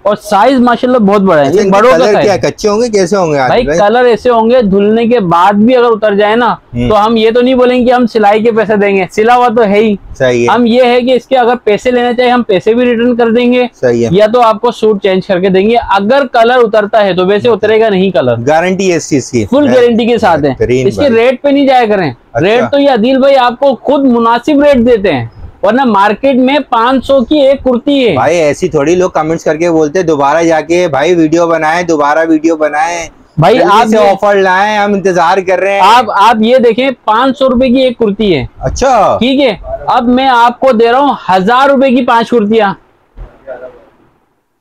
और साइज माशाल्लाह बहुत बड़ा है। ये बड़ों का क्या कच्चे होंगे, कैसे होंगे भाई? भाई कलर ऐसे होंगे, धुलने के बाद भी अगर उतर जाए ना, तो हम ये तो नहीं बोलेंगे कि हम सिलाई के पैसे देंगे, सिला हुआ तो है ही। सही है। हम ये है कि इसके अगर पैसे लेना चाहिए, हम पैसे भी रिटर्न कर देंगे। सही है। या तो आपको सूट चेंज करके देंगे, अगर कलर उतरता है तो। वैसे उतरेगा नहीं कलर, गारंटी है इस चीज की, फुल गारंटी के साथ है। इसके रेट पे नहीं जाया करें, रेट तो ये आदिल भाई आपको खुद मुनासिब रेट देते हैं, वरना मार्केट में पाँच सौ की एक कुर्ती है भाई। ऐसी थोड़ी लोग कमेंट्स करके बोलते दोबारा जाके भाई वीडियो बनाए, दोबारा वीडियो बनाए भाई, आप ऑफर लाए, हम इंतजार कर रहे हैं। आप आप ये देखें, पाँच सौ रूपये की एक कुर्ती है। अच्छा, ठीक है। अब मैं आपको दे रहा हूँ हजार रूपये की पांच कुर्तियाँ।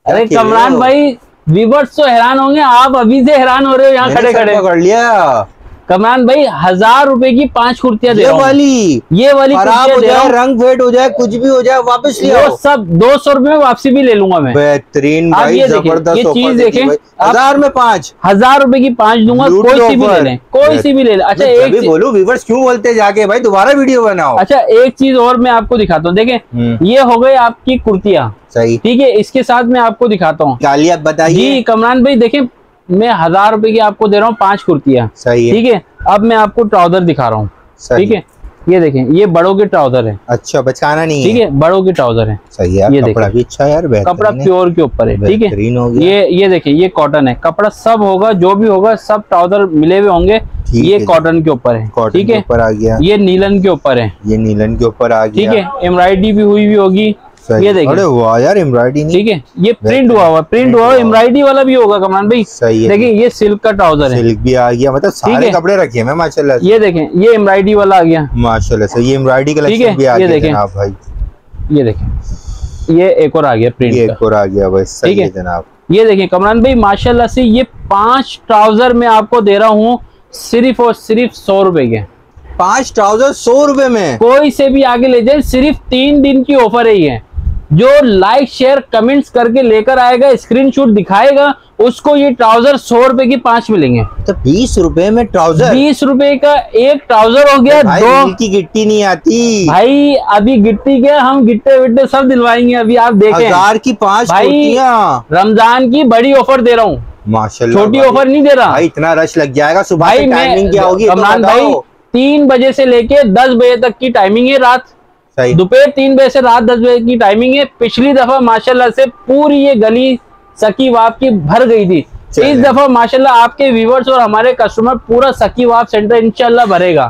अरे कमरान भाई, व्यूअर्स तो हैरान होंगे, आप अभी से हैरान हो रहे हो यहाँ खड़े खड़े। कर लिया कमरान भाई, हजार रुपए की पांच कुर्तियाँ दे रहा हूं। ये वाली ये वाली हो जाए, रंग फेड हो जाए, कुछ भी हो जाए, वापस ले आओ सब। दो सौ रूपये में वापसी भी ले लूंगा मैं। बेहतरीन भाई, जबरदस्त। ये चीज देखें, हजार में पांच, हजार रुपए की पांच दूंगा, कोई सी भी ले लें, कोई सी भी ले लें। अच्छा, एक बोलो व्यूअर्स क्यों बोलते जाके भाई दोबारा वीडियो बनाओ। अच्छा, एक चीज और मैं आपको दिखाता हूँ, देखें ये हो गई आपकी कुर्तियाँ। सही, ठीक है। इसके साथ मैं आपको दिखाता हूँ, आप बताइए जी कमरान भाई। देखें, मैं हजार रुपए की आपको दे रहा हूँ पांच कुर्तियाँ। सही है, ठीक है। अब मैं आपको ट्राउजर दिखा रहा हूँ, ठीक है। ये देखें, ये बड़ों के ट्राउजर है। अच्छा, बचाना नहीं, ठीक है, बड़ों के ट्राउजर है। सही है। ये कपड़ा भी अच्छा यार, कपड़ा प्योर के ऊपर है, ठीक है। ये ये देखिए, ये कॉटन है, कपड़ा सब होगा, जो भी होगा सब ट्राउजर मिले हुए होंगे। ये कॉटन के ऊपर है, ठीक है। ऊपर आ गया, ये नीलन के ऊपर है, ये नीलन के ऊपर आ गया, ठीक है। एम्ब्रॉयडरी भी हुई हुई होगी, ये देखिए। अरे वाह यार, एम्ब्रॉयडरी, ठीक है। ये प्रिंट हुआ हुआ, प्रिंट हुआ हुआ, एम्ब्रॉयडरी वाला भी होगा कमरान भाई। सही है। देखिए, ये सिल्क का ट्राउजर है, सिल्क भी आ गया, मतलब सारे कपड़े रखे हैं माशाल्लाह। ये देखें, ये एम्ब्रॉयडरी वाला आ गया माशाल्लाह से, ये एम्ब्रॉयडरी कलेक्शन भी आ गया। ये देखें आप भाई, ये देखें, ये एक और आ गया प्रिंट, एक और आ गया भाई। सही है जनाब। ये देखें कमरान भाई, माशाल्लाह से ये पांच ट्राउजर में आपको दे रहा हूँ सिर्फ और सिर्फ सौ रुपए के। पांच ट्राउजर सौ रुपए में, कोई से भी आगे ले जाए। सिर्फ तीन दिन की ऑफर है ये। जो लाइक शेयर कमेंट्स करके लेकर आएगा, स्क्रीनशॉट दिखाएगा, उसको ये ट्राउजर सौ रुपए की पांच मिलेंगे। तो बीस रुपए में ट्राउजर, बीस रुपए का एक ट्राउजर हो गया। भाई दो की गिट्टी नहीं आती भाई, अभी गिट्टी के हम गिट्टे विट्टे सब दिलवाएंगे। अभी आप देखें, हजार की पांच कुर्तियाँ। रमजान की बड़ी ऑफर दे रहा हूँ माशाल्लाह, छोटी ऑफर नहीं दे रहा भाई। इतना रश लग जाएगा, सुबह की टाइमिंग क्या होगी कमरान भाई? तीन बजे से लेके दस बजे तक की टाइमिंग है, रात दोपहर तीन बजे से रात दस बजे की टाइमिंग है। पिछली दफा माशाल्लाह से पूरी ये गली सखी वाफ की भर गई थी। इस दफा माशाल्लाह आपके व्यूवर्स और हमारे कस्टमर पूरा सखी वाफ सेंटर इंशाल्लाह भरेगा।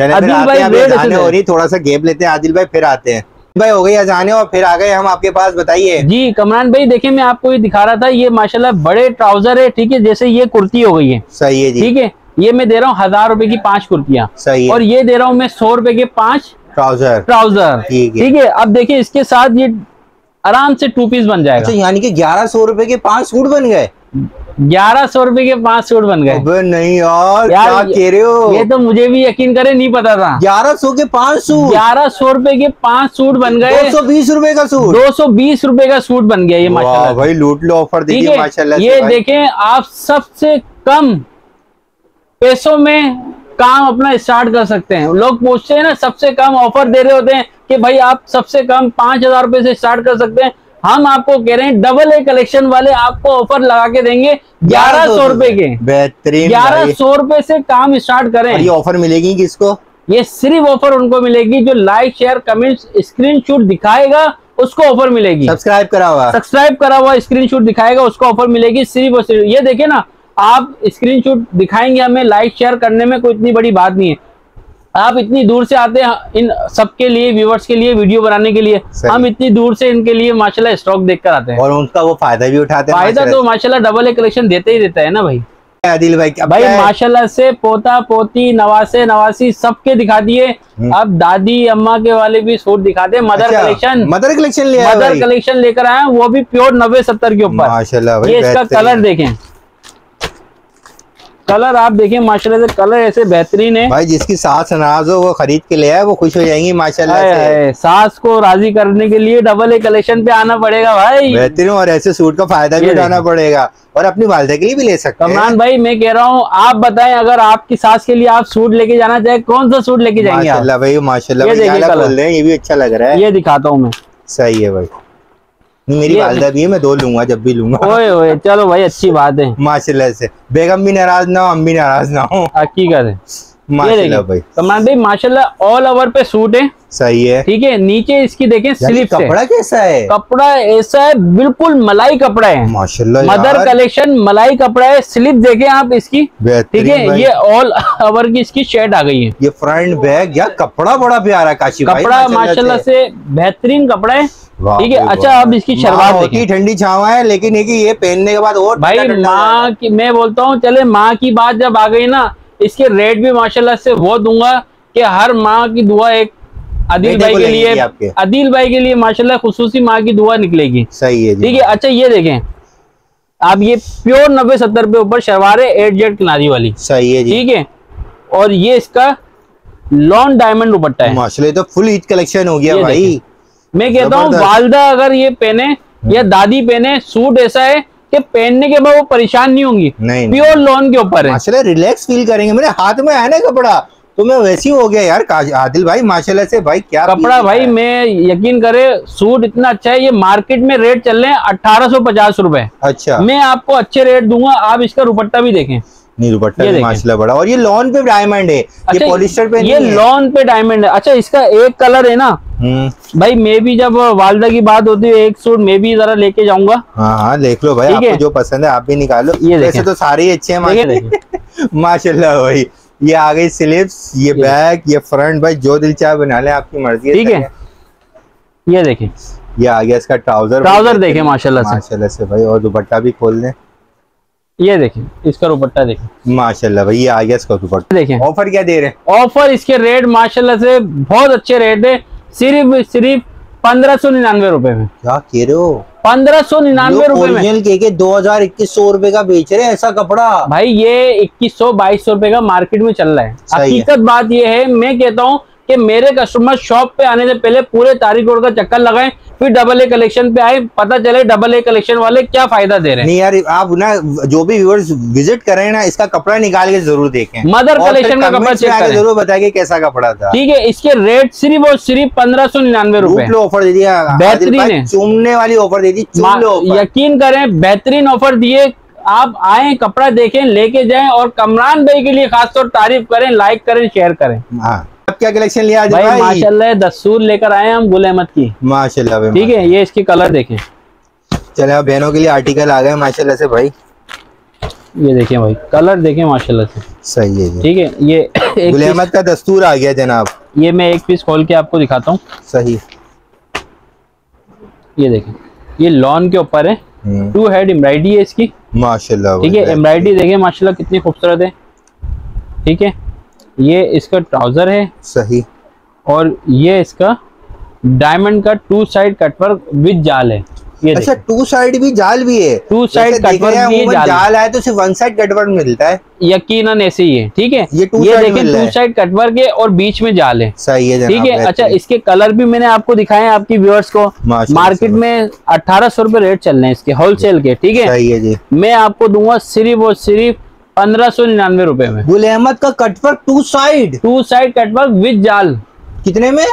आदिल भाई, थोड़ा सा गैप लेते हैं आदिल भाई, फिर आते हैं। भाई हो गई अजाने और फिर आ गए हम आपके पास, बताइए। जी कमरान भाई देखिए मैं आपको ये दिखा रहा था, ये माशाल्लाह बड़े ट्राउजर है, ठीक है, जैसे ये कुर्ती हो गई है, सही है जी, ठीक है, ये मैं दे रहा हूँ हजार रूपए की पांच कुर्तियां, सही है, और ये दे रहा हूँ मैं सौ रूपये के पांच ट्राउजर ट्राउजर ठीक है। अब देखिये इसके साथ ये आराम से टू पीस बन जाएगा, यानी कि ग्यारह सौ रूपये के पांच सूट बन गए, ग्यारह सौ रूपये के पांच सूट बन गए। अबे नहीं यार, यार क्या कह रहे हो, ये तो मुझे भी यकीन करे नहीं पता था। ग्यारह सौ के पांच सूट, ग्यारह सौ रूपये के पांच सूट बन गए, दो सौ बीस रूपये का सूट, दो सौ बीस रूपये का सूट बन गया ये माशाल्लाह। भाई लूट लो ऑफर देखिए माशाल्लाह, ये देखें आप सबसे कम पैसों में काम अपना स्टार्ट कर सकते हैं। लोग पूछते हैं ना सबसे कम ऑफर दे रहे होते हैं कि भाई आप सबसे कम पांच हजार रूपये से स्टार्ट कर सकते हैं, हम आपको कह रहे हैं डबल ए कलेक्शन वाले आपको ऑफर लगा के देंगे ग्यारह सौ रूपये के, बेहतरीन, ग्यारह सौ रूपये से काम स्टार्ट करें। ये ऑफर मिलेगी किसको? ये सिर्फ ऑफर उनको मिलेगी जो लाइक शेयर कमेंट्स स्क्रीनशॉट दिखाएगा उसको ऑफर मिलेगी, सब्सक्राइब करा हुआ सब्सक्राइब करा हुआ स्क्रीनशॉट दिखाएगा उसको ऑफर मिलेगी सिर्फ और सिर्फ। ये देखे ना आप स्क्रीनशॉट दिखाएंगे हमें, लाइक शेयर करने में कोई इतनी बड़ी बात नहीं है, आप इतनी दूर से आते हैं इन सबके लिए व्यूवर्स के लिए वीडियो बनाने के लिए, हम इतनी दूर से इनके लिए माशाल्लाह स्टॉक देखकर आते हैं और उनका वो फायदा भी उठाते हैं। फायदा तो माशाल्लाह डबल ए कलेक्शन देते ही देता है ना भाई आदिल भाई, भाई माशाल्लाह से पोता पोती नवासे नवासी सबके दिखा दिए, अब दादी अम्मा के वाले भी सूट दिखाते हैं। मदर अच्छा, कलेक्शन मदर कलेक्शन ले मदर कलेक्शन लेकर आए, वो भी प्योर नब्बे सत्तर के ऊपर। ये इसका कलर देखें, कलर आप देखिए माशाल्लाह से कलर ऐसे बेहतरीन है भाई, जिसकी सास नाराज हो वो खरीद के ले आए, वो खुश हो जाएंगी माशाल्लाह से। सास को राजी करने के लिए डबल ए कलेक्शन पे आना पड़ेगा भाई, बेहतरीन, और ऐसे सूट का फायदा भी उठाना पड़ेगा और अपनी वालदा के लिए भी ले सकते हैं। कमरान भाई मैं कह रहा हूँ आप बताएं अगर आपकी सास के लिए आप सूट लेके जाना चाहे कौन सा सूट लेके जाएंगे? माशाल्लाह भाई माशाल्लाह, ये भी अच्छा लग रहा है, ये दिखाता हूँ मैं, सही है भाई, मेरी वालदा भी है, मैं दो लूंगा जब भी लूंगा। ओए ओए चलो भाई अच्छी बात है माशाल्लाह से, बेगम भी नाराज ना हो हम भी नाराज ना हो, हकीकत है माशाल्लाह भाई। कमान भाई माशाल्लाह ऑल ओवर पे सूट है, सही है, ठीक है। नीचे इसकी देखें स्लीव्स, कपड़ा कैसा है? कपड़ा ऐसा है बिल्कुल मलाई कपड़ा है माशाल्लाह, मदर कलेक्शन मलाई कपड़ा है। स्लीव्स देखें आप इसकी, ठीक है, ये ऑल ओवर की इसकी शेड आ गई है। ये फ्रंट बैग या कपड़ा बड़ा प्यारा काशी भाई, कपड़ा माशाल्लाह से बेहतरीन कपड़ा है, ठीक है। अच्छा अब इसकी शलवार होती ठंडी छावा है, लेकिन ये पहनने के बाद और भाई माँ की, मैं बोलता हूँ चले माँ की बात जब आ गई ना, इसके रेट भी माशाल्लाह से वो दूंगा कि हर माँ की दुआ एक आदिल भाई के लिए, आदिल भाई के लिए माशाल्लाह खुसूसी माँ की दुआ निकलेगी, सही है, ठीक है। अच्छा ये देखें आप, ये प्योर नब्बे सत्तर पे ऊपर शलवार है, एट जेड किनारी वाली, सही है, ठीक है, और ये इसका लॉन्ग डायमंड दुपट्टा है माशाल्लाह। तो फुल ईद कलेक्शन हो गया भाई, मैं कहता हूँ वालदा अगर ये पहने या दादी पहने, सूट ऐसा है के पहनने के बाद वो परेशान नहीं होंगी, नहीं, प्योर लोन के ऊपर है माशाल्लाह, रिलैक्स फील करेंगे। मेरे हाथ में आया ना कपड़ा तो मैं वैसी हो गया यार आदिल भाई माशाल्लाह से, भाई क्या कपड़ा भाई, मैं यकीन करे सूट इतना अच्छा है। ये मार्केट में रेट चल रहे हैं अठारह सौ पचास रूपए, अच्छा मैं आपको अच्छे रेट दूंगा। आप इसका दुपट्टा भी देखें, नहीं दुपट्टा माशाल्लाह बड़ा, और ये लॉन पे डायमंड है, ये पॉलिस्टर पे, ये लॉन पे डायमंड है। अच्छा इसका एक कलर है ना भाई, मैं भी जब वालदा की बात होती है एक सूट मैं भी जरा लेके जाऊंगा। हाँ देख लो भाई, आपको जो पसंद है आप भी निकालो, ये वैसे तो सारे ही अच्छे हैं माशाल्लाह भाई। ये आ गई स्लीव्स, ये बैक, ये फ्रंट, भाई जो दिल चाहे बना ले, आपकी मर्जी, ठीक है। ये देखे ये आ गया इसका ट्राउजर, ट्राउजर देखे माशाल्लाह माशाल्लाह से भाई, और दुपट्टा भी खोल दें, ये देखें इसका दुपट्टा देखें माशाल्लाह भाई, ये आ गया इसका दुपट्टा। देखें ऑफर क्या दे रहे हैं, ऑफर इसके रेट माशाल्लाह से बहुत अच्छे रेट है, सिर्फ सिर्फ पंद्रह सौ निन्यानवे रूपए में। क्या कह रहे हो, पंद्रह सौ निन्यानवे रूपए में के के दो हजार इक्कीस सौ रूपये का बेच रहे हैं ऐसा कपड़ा भाई, ये इक्कीस सौ बाईस सौ रूपये का मार्केट में चल रहा है। हकीकत बात ये है, मैं कहता हूँ कि मेरे कस्टमर शॉप पे आने से पहले पूरे तारीख रोड का चक्कर लगाएं, फिर डबल ए कलेक्शन पे आए, पता चले डबल ए कलेक्शन वाले क्या फायदा दे रहे हैं। नहीं यार आप ना जो भी व्यूअर्स विजिट करें ना, इसका कपड़ा निकाल के जरूर देखें, मदर कलेक्शन का कपड़ा चेक करें, जरूर बताएं कैसा कपड़ा था, ठीक है। इसके रेट सिर्फ और सिर्फ पंद्रह सौ निन्यानवे रूपए ऑफर दे दिया, बेहतरीन चूमने वाली ऑफर दे दी, यकीन करें बेहतरीन ऑफर दिए। आप आए कपड़ा देखें लेके जाए, और कमरान भाई के लिए खासतौर तारीफ करें, लाइक करें शेयर करें। क्या कलेक्शन लिया आज भाई, भाई? माशाल्लाह दस्तूर लेकर आए हम गुल अहमद की माशाल्लाह भाई, ठीक है। ये इसके कलर देखें, चले बहनों के लिए आर्टिकल आ गए माशाल्लाह से भाई, ये देखें भाई कलर देखें माशाल्लाह से, सही है, ठीक है। ये गुल अहमद का दस्तूर आ गया जनाब, ये मैं एक पीस खोल के आपको दिखाता हूँ, सही ये देखें, ये लॉन के ऊपर है, टू हेड एम्ब्रॉयडरी है इसकी माशाल्लाह। ठीक है, एम्ब्रॉयडरी देखें माशाल्लाह कितनी खूबसूरत है। ठीक है, ये इसका ट्राउजर है सही, और ये इसका डायमंड का टू साइड कटवर्क विद जाल है। ये अच्छा टू साइड भी जाल भी है, टू साइड कटवर्क भी जाल, जाल है तो सिर्फ वन साइड कटवर्क मिलता है यकीनन, ऐसे ही है। ठीक है, ये टू साइड कटवर्क है और बीच में जाल है सही है। ठीक है, अच्छा इसके कलर भी मैंने आपको दिखाए हैं आपकी व्यूअर्स को, मार्केट में अठारह सौ रूपये रेट चल रहे हैं इसके होलसेल के। ठीक है, मैं आपको दूंगा सिर्फ और सिर्फ पंद्रह सौ निन्यानवे रूपए में। गुल अहमद का cutwork two side, two side cutwork with जाल, कितने में?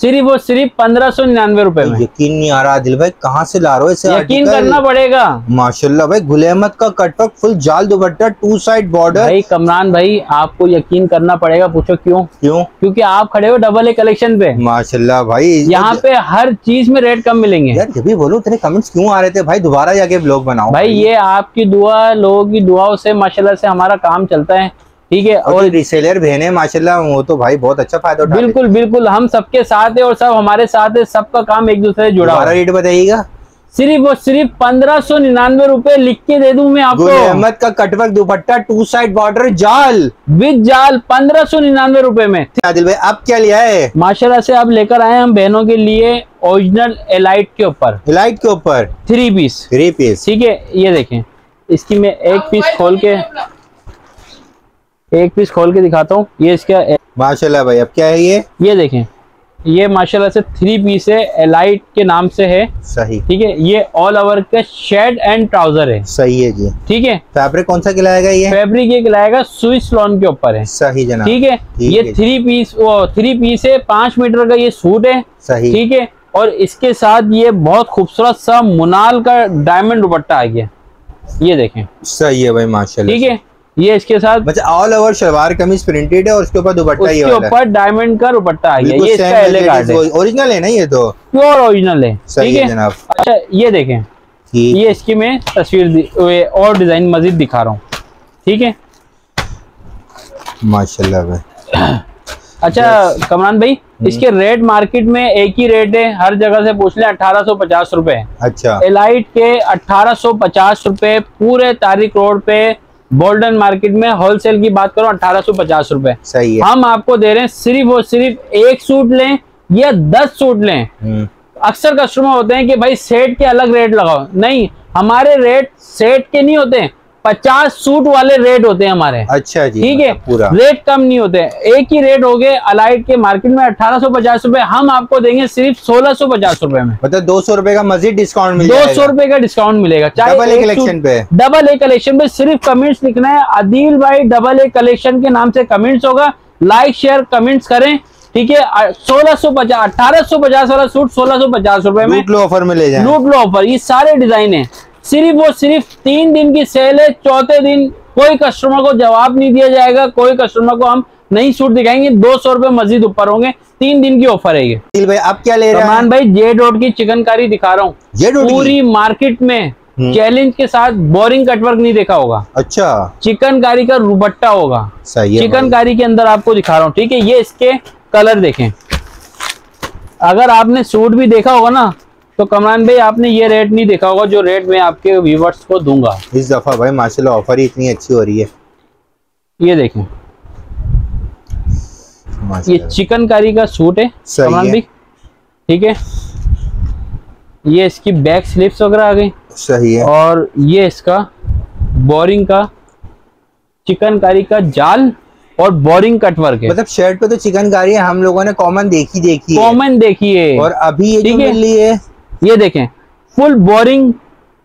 सिर्फ और सिर्फ पंद्रह सौ निन्यानवे रूपए में। यकीन नहीं आ रहा आदिल भाई, कहाँ से ला रहे हो? यकीन करना पड़ेगा माशाल्लाह भाई। गुल अहमद का कटवर्क फुल जाल दुपट्टा टू साइड बॉर्डर। भाई कमरान भाई आपको यकीन करना पड़ेगा। पूछो क्यों? क्यों? क्योंकि आप खड़े हो डबल ए कलेक्शन पे माशाल्लाह भाई। यहाँ पे हर चीज में रेट कम मिलेंगे यार। जब भी बोलो तेरे कमेंट्स क्यों आ रहे थे भाई, दोबारा जाके ब्लॉग बनाओ भाई। ये आपकी दुआ, लोगों की दुआओं से माशाल्लाह से हमारा काम चलता है। ठीक है, और रिसेलर बहने माशाल्लाह वो तो भाई बहुत अच्छा फायदा उठा। बिल्कुल बिल्कुल, हम सबके साथ है और सब हमारे साथ है, सबका काम एक दूसरे से जुड़ा हुआ है। रेट बताइएगा सिर्फ और सिर्फ पंद्रह सौ निन्यानवे रूपए, लिख के दे दूं मैं आपको। गुल अहमद का cutwork dupatta two side border जाल विद जाल पंद्रह सौ निन्यानवे रूपए में। आदिल भाई आप क्या लिया है? माशाल्लाह से आप लेकर आए हम बहनों के लिए ओरिजिनल एलाइट के ऊपर, एलाइट के ऊपर थ्री पीस, थ्री पीस। ठीक है, ये देखें इसकी मैं एक पीस खोल के एक पीस खोल के दिखाता हूँ। ये इसका माशाल्लाह भाई अब क्या है ये? ये देखें, ये माशाल्लाह से थ्री पीस है, एलाइट के नाम से है सही। ठीक है, ये ऑल ओवर का शेड एंड ट्राउजर है सही है जी। ठीक है, फैब्रिक कौन सा खिलाएगा? ये फैब्रिक ये खिलाएगा स्विस लॉन के ऊपर है सही जनाब। ठीक है, ये थ्री पीस वो थ्री पीस है, पांच मीटर का ये सूट है सही। ठीक है, और इसके साथ ये बहुत खूबसूरत सा मुनाल का डायमंड दुपट्टा आ गया, ये देखें सही है भाई माशाल्लाह। ठीक है, ये इसके साथ ऑल ओवर शलवार कमीज प्रिंटेड है और उसके ऊपर दुपट्टा, ये ऊपर डायमंड का दुपट्टा आ गया। ये इसका एलेगार्ड है, ओरिजिनल है ना, ये तो प्योर ओरिजिनल है सही है जनाब। अच्छा ये देखें, ये इसकी मैं तस्वीर और डिजाइन मजीद दिखा रहा हूँ। ठीक है माशाल्लाह भाई। अच्छा कमरान भाई, इसके रेट मार्केट में एक ही रेट है, हर जगह से पूछ लें अठारह सौ पचास रूपए। अच्छा, एलाइट के अठारह सौ पचास रूपए पूरे तारिक रोड पे बोल्डन मार्केट में। होलसेल की बात करो अठारह सौ पचास रूपए सही है। हम आपको दे रहे हैं सिर्फ और सिर्फ एक सूट लें या दस सूट लें। अक्सर कस्टमर होते हैं कि भाई सेट के अलग रेट लगाओ, नहीं हमारे रेट सेट के नहीं होते, पचास सूट वाले रेट होते हैं हमारे। अच्छा जी, ठीक है, पूरा रेट कम नहीं होते, एक ही रेट हो गए। अलाइट के मार्केट में अठारह सौ पचास रूपए, हम आपको देंगे सिर्फ सोलह सौ पचास रूपए में, मतलब दो सौ रूपये का मजीद डिस्काउंट मिलेगा, दो सौ रूपये का डिस्काउंट मिलेगा। डबल ए कलेक्शन पे, डबल ए कलेक्शन पे सिर्फ कमेंट्स लिखना है आदिल भाई डबल ए कलेक्शन के नाम से कमेंट्स होगा, लाइक शेयर कमेंट्स करें। ठीक है, सोलह सौ पचास अठारह सौ पचास वाला सूट सोलह सौ पचास रूपये में लूट लो ऑफर में ले जाए, लूट लो ऑफर। ये सारे डिजाइन है, सिर्फ वो सिर्फ तीन दिन की सेल है, चौथे दिन कोई कस्टमर को जवाब नहीं दिया जाएगा, कोई कस्टमर को हम नहीं सूट दिखाएंगे, दो सौ रुपए मजीद ऊपर होंगे, तीन दिन की ऑफर है। ये भाई आप क्या ले रहे हैं? रमान भाई जे डॉट की चिकनकारी दिखा रहा हूँ, पूरी मार्केट में चैलेंज के साथ बोरिंग कटवर्क नहीं देखा होगा। अच्छा, चिकनकारी का दुपट्टा होगा सही है, चिकनकारी के अंदर आपको दिखा रहा हूँ। ठीक है, ये इसके कलर देखें, अगर आपने सूट भी देखा होगा ना तो कमरान भाई आपने ये रेट नहीं देखा होगा जो रेट मैं आपके व्यूवर्स को दूंगा इस दफा। भाई माशाल्लाह ऑफर ही इतनी अच्छी हो रही है। ये देखें, ये चिकनकारी का सूट है कमरान भाई। ठीक है, ये इसकी बैक स्लीव्स वगैरह आ गई सही है, और ये इसका बोरिंग का चिकनकारी का जाल और बोरिंग कटवर्क है, मतलब शर्ट पे तो चिकनकारी है, हम लोगों ने कॉमन देखी देखी कॉमन देखी है, और अभी ये मिल रही है। ये देखें फुल बोरिंग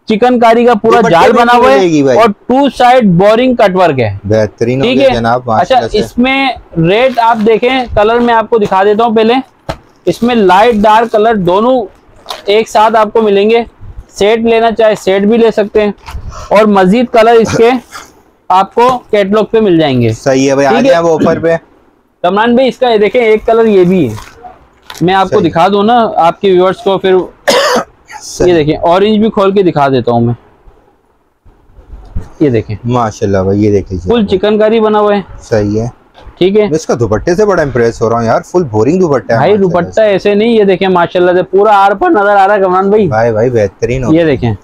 चिकनकारी का पूरा जाल बना हुआ है और टू साइड बोरिंग कटवर्क है, बेहतरीन हो गया जनाब। अच्छा इसमें रेट आप देखें, कलर में आपको दिखा देता हूँ पहले, इसमें लाइट डार्क कलर दोनों एक साथ आपको मिलेंगे, सेट लेना चाहे सेट भी ले सकते हैं, और मजीद कलर इसके आपको कैटलॉग पे मिल जाएंगे सही है भाई। आ गया वो ऑफर पे कमरान भाई। इसका ये देखें एक कलर ये भी है, मैं आपको दिखा दूं ना आपके व्यूअर्स को फिर। ये देखें ऑरेंज भी खोल के दिखा देता हूं मैं, ये देखें माशाल्लाह भाई, ये देख लीजिए फुल चिकनकारी बना हुआ है सही है। ठीक है। इसका दुपट्टे से बड़ा इम्प्रेस हो रहा हूँ यार, फुल बोरिंग दुपट्टा है भाई। दुपट्टा ऐसे नहीं, ये देखें माशाल्लाह से पूरा आर पर नजर आ रहा है कमरान भाई। भाई भाई बेहतरीन, ये देखें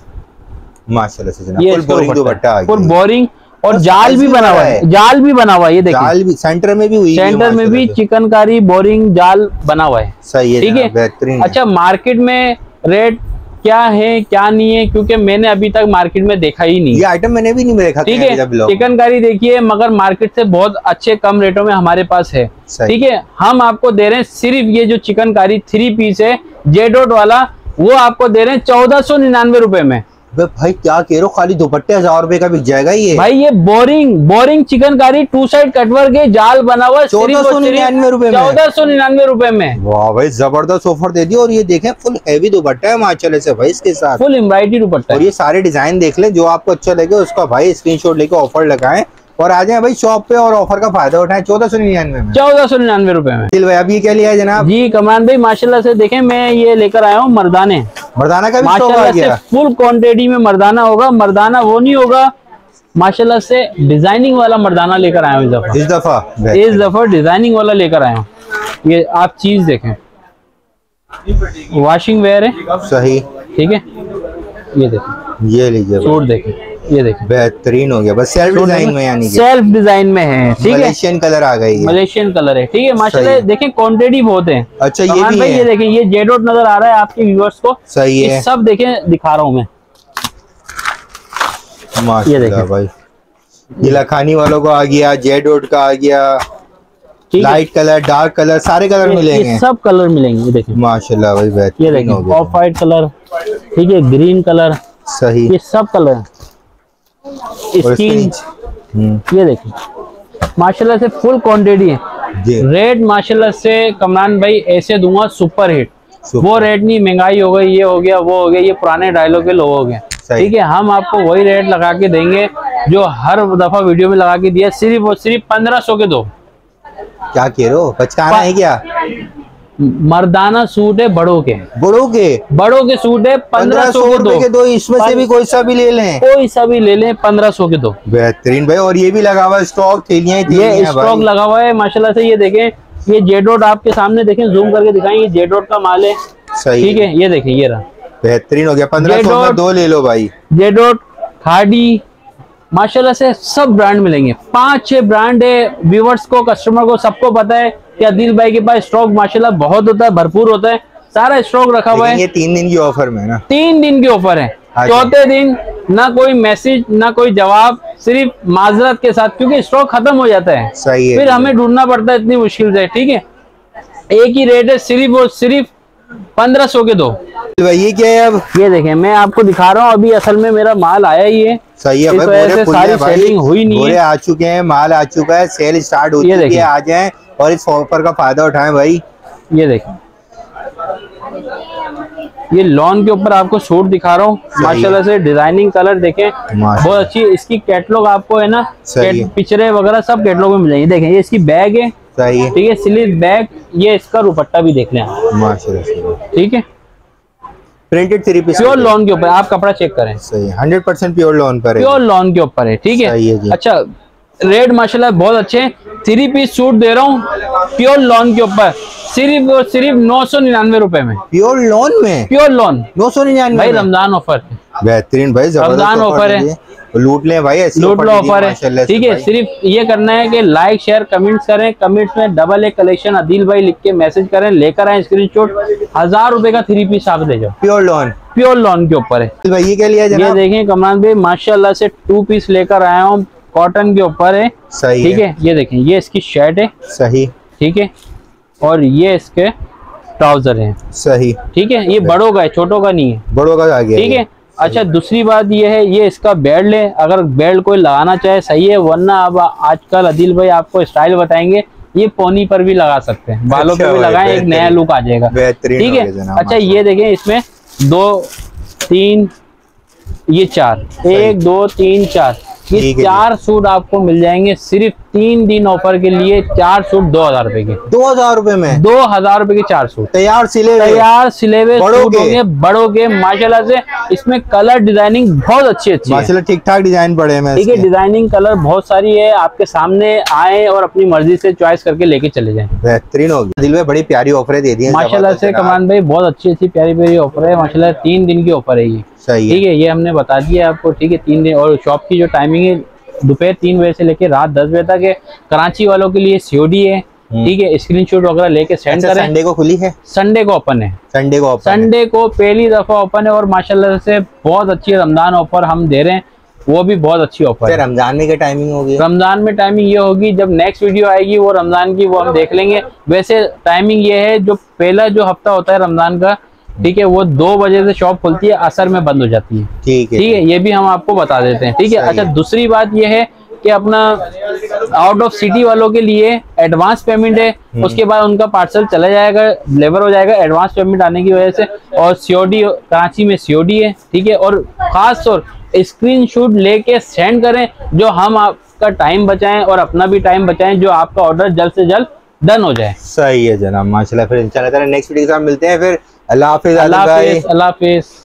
माशाल्लाह से जनाब फुल बोरिंग दुपट्टा है, फुल बोरिंग। और जाल भी बना हुआ है, जाल भी बना हुआ है, ये देखिए जाल भी सेंटर में भी हुई, सेंटर में भी चिकनकारी बोरिंग जाल बना हुआ है, सही है, ठीक है बेहतरीन। अच्छा मार्केट में रेट क्या है क्या नहीं है, क्योंकि मैंने अभी तक मार्केट में देखा ही नहीं, ये आइटम मैंने भी नहीं देखा, ठीक है। चिकनकारी देखिए मगर मार्केट से बहुत अच्छे कम रेटों में हमारे पास है, ठीक है। हम आपको दे रहे हैं सिर्फ ये जो चिकनकारी थ्री पीस है जे डॉट वाला, वो आपको दे रहे हैं चौदह सौ निन्यानवे रुपए में। भाई क्या कह रहे हो, खाली दुपट्टे हजार रुपए का बिक जाएगा ये भाई। ये boring boring chikankari two side cutwork के जाल बना हुआ चौदह सौ निन्यानवे रूपए चौदह सौ निन्यानवे रूपए में। वाह भाई जबरदस्त ऑफर दे दी। और ये देखें फुल हैवी दुपट्टा है माशाल्लाह से भाई, इसके साथ फुल एम्ब्रॉयडरी दुपट्टा। और ये सारे डिजाइन देख लें, जो आपको अच्छा लगे उसका भाई स्क्रीनशॉट लेके ऑफर लगाएं और आ जाए भाई शॉप पे और ऑफर का फायदा उठाएं। चौदह सौ निन्यानवे में चौदह सौ निन्यानवे रूपए में। दिल भाई अब ये क्या लिया है जनाब जी? कमरान भाई माशाल्लाह से देखें मैं ये लेकर आया हूँ मर्दाने। मर्दाना का भी माशाल्लाह से फुल क्वांटिटी में मर्दाना होगा। मर्दाना वो नहीं होगा माशाल्लाह से, डिजाइनिंग वाला मर्दाना लेकर आया हूँ इस दफा, इस दफा डिजाइनिंग वाला लेकर आया हूँ। ये आप चीज देखें, वॉशिंग वेयर है सही, ठीक है। ये देखें, ये लीजिए सूट देखें, ये देखें बेहतरीन हो गया, बस सेल्फ डिजाइन में, यानी सेल्फ डिजाइन में है, ठीक है। मलेशियन कलर आ गई है, मलेशियन कलर है, ठीक है माशाल्लाह। देखें क्वांटिटी बहुत है। अच्छा ये भी है, ये देखें ये जे डॉट नजर आ रहा है आपके व्यूअर्स को, सही है। सब देखें दिखा रहा हूँ मैं, ये देखें भाई ये लखानी वालों को आ गया, जे डॉट का आ गया, लाइट कलर डार्क कलर सारे कलर मिलेंगे, सब कलर मिलेंगे। ये देखें माशाल्लाह भाई बेहतरीन, ये देखें ऑफ वाइट कलर, ठीक है ग्रीन कलर, सही ये सब कलर। ये देखिए माशाल्लाह से फुल क्वांटिटी है। रेट माशाल्लाह से कमरान भाई ऐसे दूंगा सुपर हिट, वो रेट नहीं महंगाई हो गई, ये हो गया वो हो गया, ये पुराने डायलॉग के लोग हो गए, ठीक है। हम आपको वही रेट लगा के देंगे जो हर दफा वीडियो में लगा के दिया, सिर्फ और सिर्फ पंद्रह सौ के दो। क्या कह रो बचकाना है क्या? मर्दाना सूट है बड़ों के, बड़ों के बड़ों के सूट है पंद्रह सौ के, के दो। इसमें से भी कोई सा भी ले लें, कोई सा भी ले लें पंद्रह सौ के दो। बेहतरीन भाई। और ये भी लगा हुआ स्टॉक, थैलियां ये स्टॉक लगा हुआ है माशाल्लाह से। ये देखें ये जे डॉट आपके सामने देखें, जूम करके दिखाएं, ये जे डॉट का माल है, ठीक है। ये देखें ये रहा, बेहतरीन हो गया, पंद्रह सौ में दो ले लो भाई। जे डॉट खाडी माशाल्लाह से सब ब्रांड मिलेंगे, पांच छह ब्रांड है। व्यूवर्स को कस्टमर को सबको पता है कि आदिल भाई के पास स्टॉक माशाल्लाह बहुत होता है, भरपूर होता है, सारा स्टॉक रखा हुआ है। ये तीन दिन की ऑफर में ना, तीन दिन की ऑफर है, चौथे दिन ना कोई मैसेज ना कोई जवाब, सिर्फ माजरत के साथ, क्योंकि स्टॉक खत्म हो जाता है, सही है, फिर हमें ढूंढना पड़ता है इतनी मुश्किल से, ठीक है। एक ही रेट है सिर्फ और सिर्फ पंद्रह सौ के दो। ये क्या है अब? ये देखें मैं आपको दिखा रहा हूँ, अभी असल में मेरा माल आया ही है, सही है भाई, सारी सेलिंग हुई नहीं है, आ चुके हैं, माल आ चुका है, सेल स्टार्ट हो चुकी है, आ जाए और इस ऑफर का फायदा उठाएं भाई। ये देखें ये लॉन के ऊपर आपको सूट दिखा रहा हूँ माशाल्लाह से, डिजाइनिंग कलर देखें बहुत अच्छी। इसकी कैटलॉग आपको है ना, पिक्चरें वगैरह सब कैटलॉग में मिलेंगे। देखें ये इसकी बैग है, ठीक है, स्लीव बैग। ये इसका दुपट्टा भी देख लें माशाल्लाह, ठीक है, printed three piece pure lawn के ऊपर। आप कपड़ा चेक करें, सही हंड्रेड परसेंट प्योर लॉन पर, प्योर लॉन के ऊपर है, ठीक है। अच्छा रेट माशाल्लाह बहुत अच्छे, थ्री पीस सूट दे रहा हूँ प्योर लॉन के ऊपर सिर्फ और सिर्फ नौ सौ निन्यानवे रूपए में। प्योर लॉन में, प्योर लॉन नौ सौ निन्यानवे भाई, रमजान ऑफर, बेहतरीन भाई, रमजान ऑफर है, लूट लें भाई, लूट लो ऑफर है, ठीक है। सिर्फ ये करना है कि लाइक शेयर कमेंट्स करें, कमेंट्स में डबल ए कलेक्शन आदिल भाई लिख के मैसेज करें, लेकर आए स्क्रीनशॉट, हजार रुपए का थ्री पीस आप ले जाओ, प्योर लॉन, प्योर लॉन के ऊपर है भाई। ये क्या लिया जनाब? ये देखें कमरान भाई माशाल्लाह से टू पीस लेकर आया हूँ, कॉटन के ऊपर है, सही, ठीक है। ये देखें ये इसकी शर्ट है, सही, ठीक है, और ये इसके ट्राउजर हैं, सही, ठीक है। ये बड़ों का है, छोटों का नहीं है, बड़ों का आ गया, ठीक है। अच्छा दूसरी बात ये है, ये इसका बेल्ट है, अगर बेल्ट कोई लगाना चाहे सही है, वरना अब आजकल आदिल भाई आपको स्टाइल बताएंगे, ये पोनी पर भी लगा सकते हैं, बालों पर भी लगाएं, एक नया लुक आ जाएगा, ठीक है। अच्छा ये देखें इसमें दो तीन, ये चार, एक दो तीन चार, ये चार सूट आपको मिल जाएंगे सिर्फ तीन दिन ऑफर के लिए चार सूट दो हजार रूपए के, दो हजार रूपए में दो हजार रूपए के चार सूट तैयार सिले तैयार सिले हुए होंगे बड़ों के, माशाल्लाह से। इसमें कलर डिजाइनिंग बहुत अच्छी अच्छी है, ठीक ठाक डिजाइन पड़े हैं, ठीक है, डिजाइनिंग कलर बहुत सारी है, आपके सामने आए और अपनी मर्जी से चॉइस करके लेके चले जाए। बेहतरीन होगी, दिल में बड़ी प्यारी ऑफरें दे दी है माशाल्लाह से कमान भाई, बहुत अच्छी अच्छी प्यारी प्यारी ऑफर है माशाल्लाह, तीन दिन की ऑफर है ये, ठीक है, ये हमने बता दिया आपको, ठीक है, तीन दिन। और शॉप की जो टाइमिंग है दोपहर तीन बजे से लेके रात दस बजे तक है। कराची वालों के लिए सीओडी है, ठीक है, स्क्रीनशॉट वगैरह लेके सेंड करें। संडे को खुली है, संडे को ओपन है, संडे को संडे को पहली दफा ओपन है और माशाल्लाह से बहुत अच्छी रमजान ऑफर हम दे रहे हैं, वो भी बहुत अच्छी ऑफर है। रमजान में क्या टाइमिंग होगी? रमजान में टाइमिंग ये होगी, जब नेक्स्ट वीडियो आएगी वो रमजान की वो हम देख लेंगे। वैसे टाइमिंग ये है जो पहला जो हफ्ता होता है रमजान का, ठीक है, वो दो बजे से शॉप खुलती है, असर में बंद हो जाती है, ठीक है, ठीक है, ये भी हम आपको बता देते हैं, ठीक है। अच्छा, दूसरी बात ये है कि अपना आउट ऑफ सिटी वालों के लिए एडवांस पेमेंट है, उसके बाद उनका पार्सल चला जाएगा, डिलीवर हो जाएगा, एडवांस पेमेंट आने की वजह से। और सीओडी कराची में सीओडी है, ठीक है, और खास तौर स्क्रीनशॉट लेके सेंड करें जो हम आपका टाइम बचाएं और अपना भी टाइम बचाएं, जो आपका ऑर्डर जल्द से जल्द डन हो जाए। सही है जनाब, माशाल्लाह। फिर इंशाल्लाह नेक्स्ट वीडियो के साथ मिलते हैं, फिर अल्लाह हाफिज, अल्लाह हाफिज, अल्लाह हाफिज।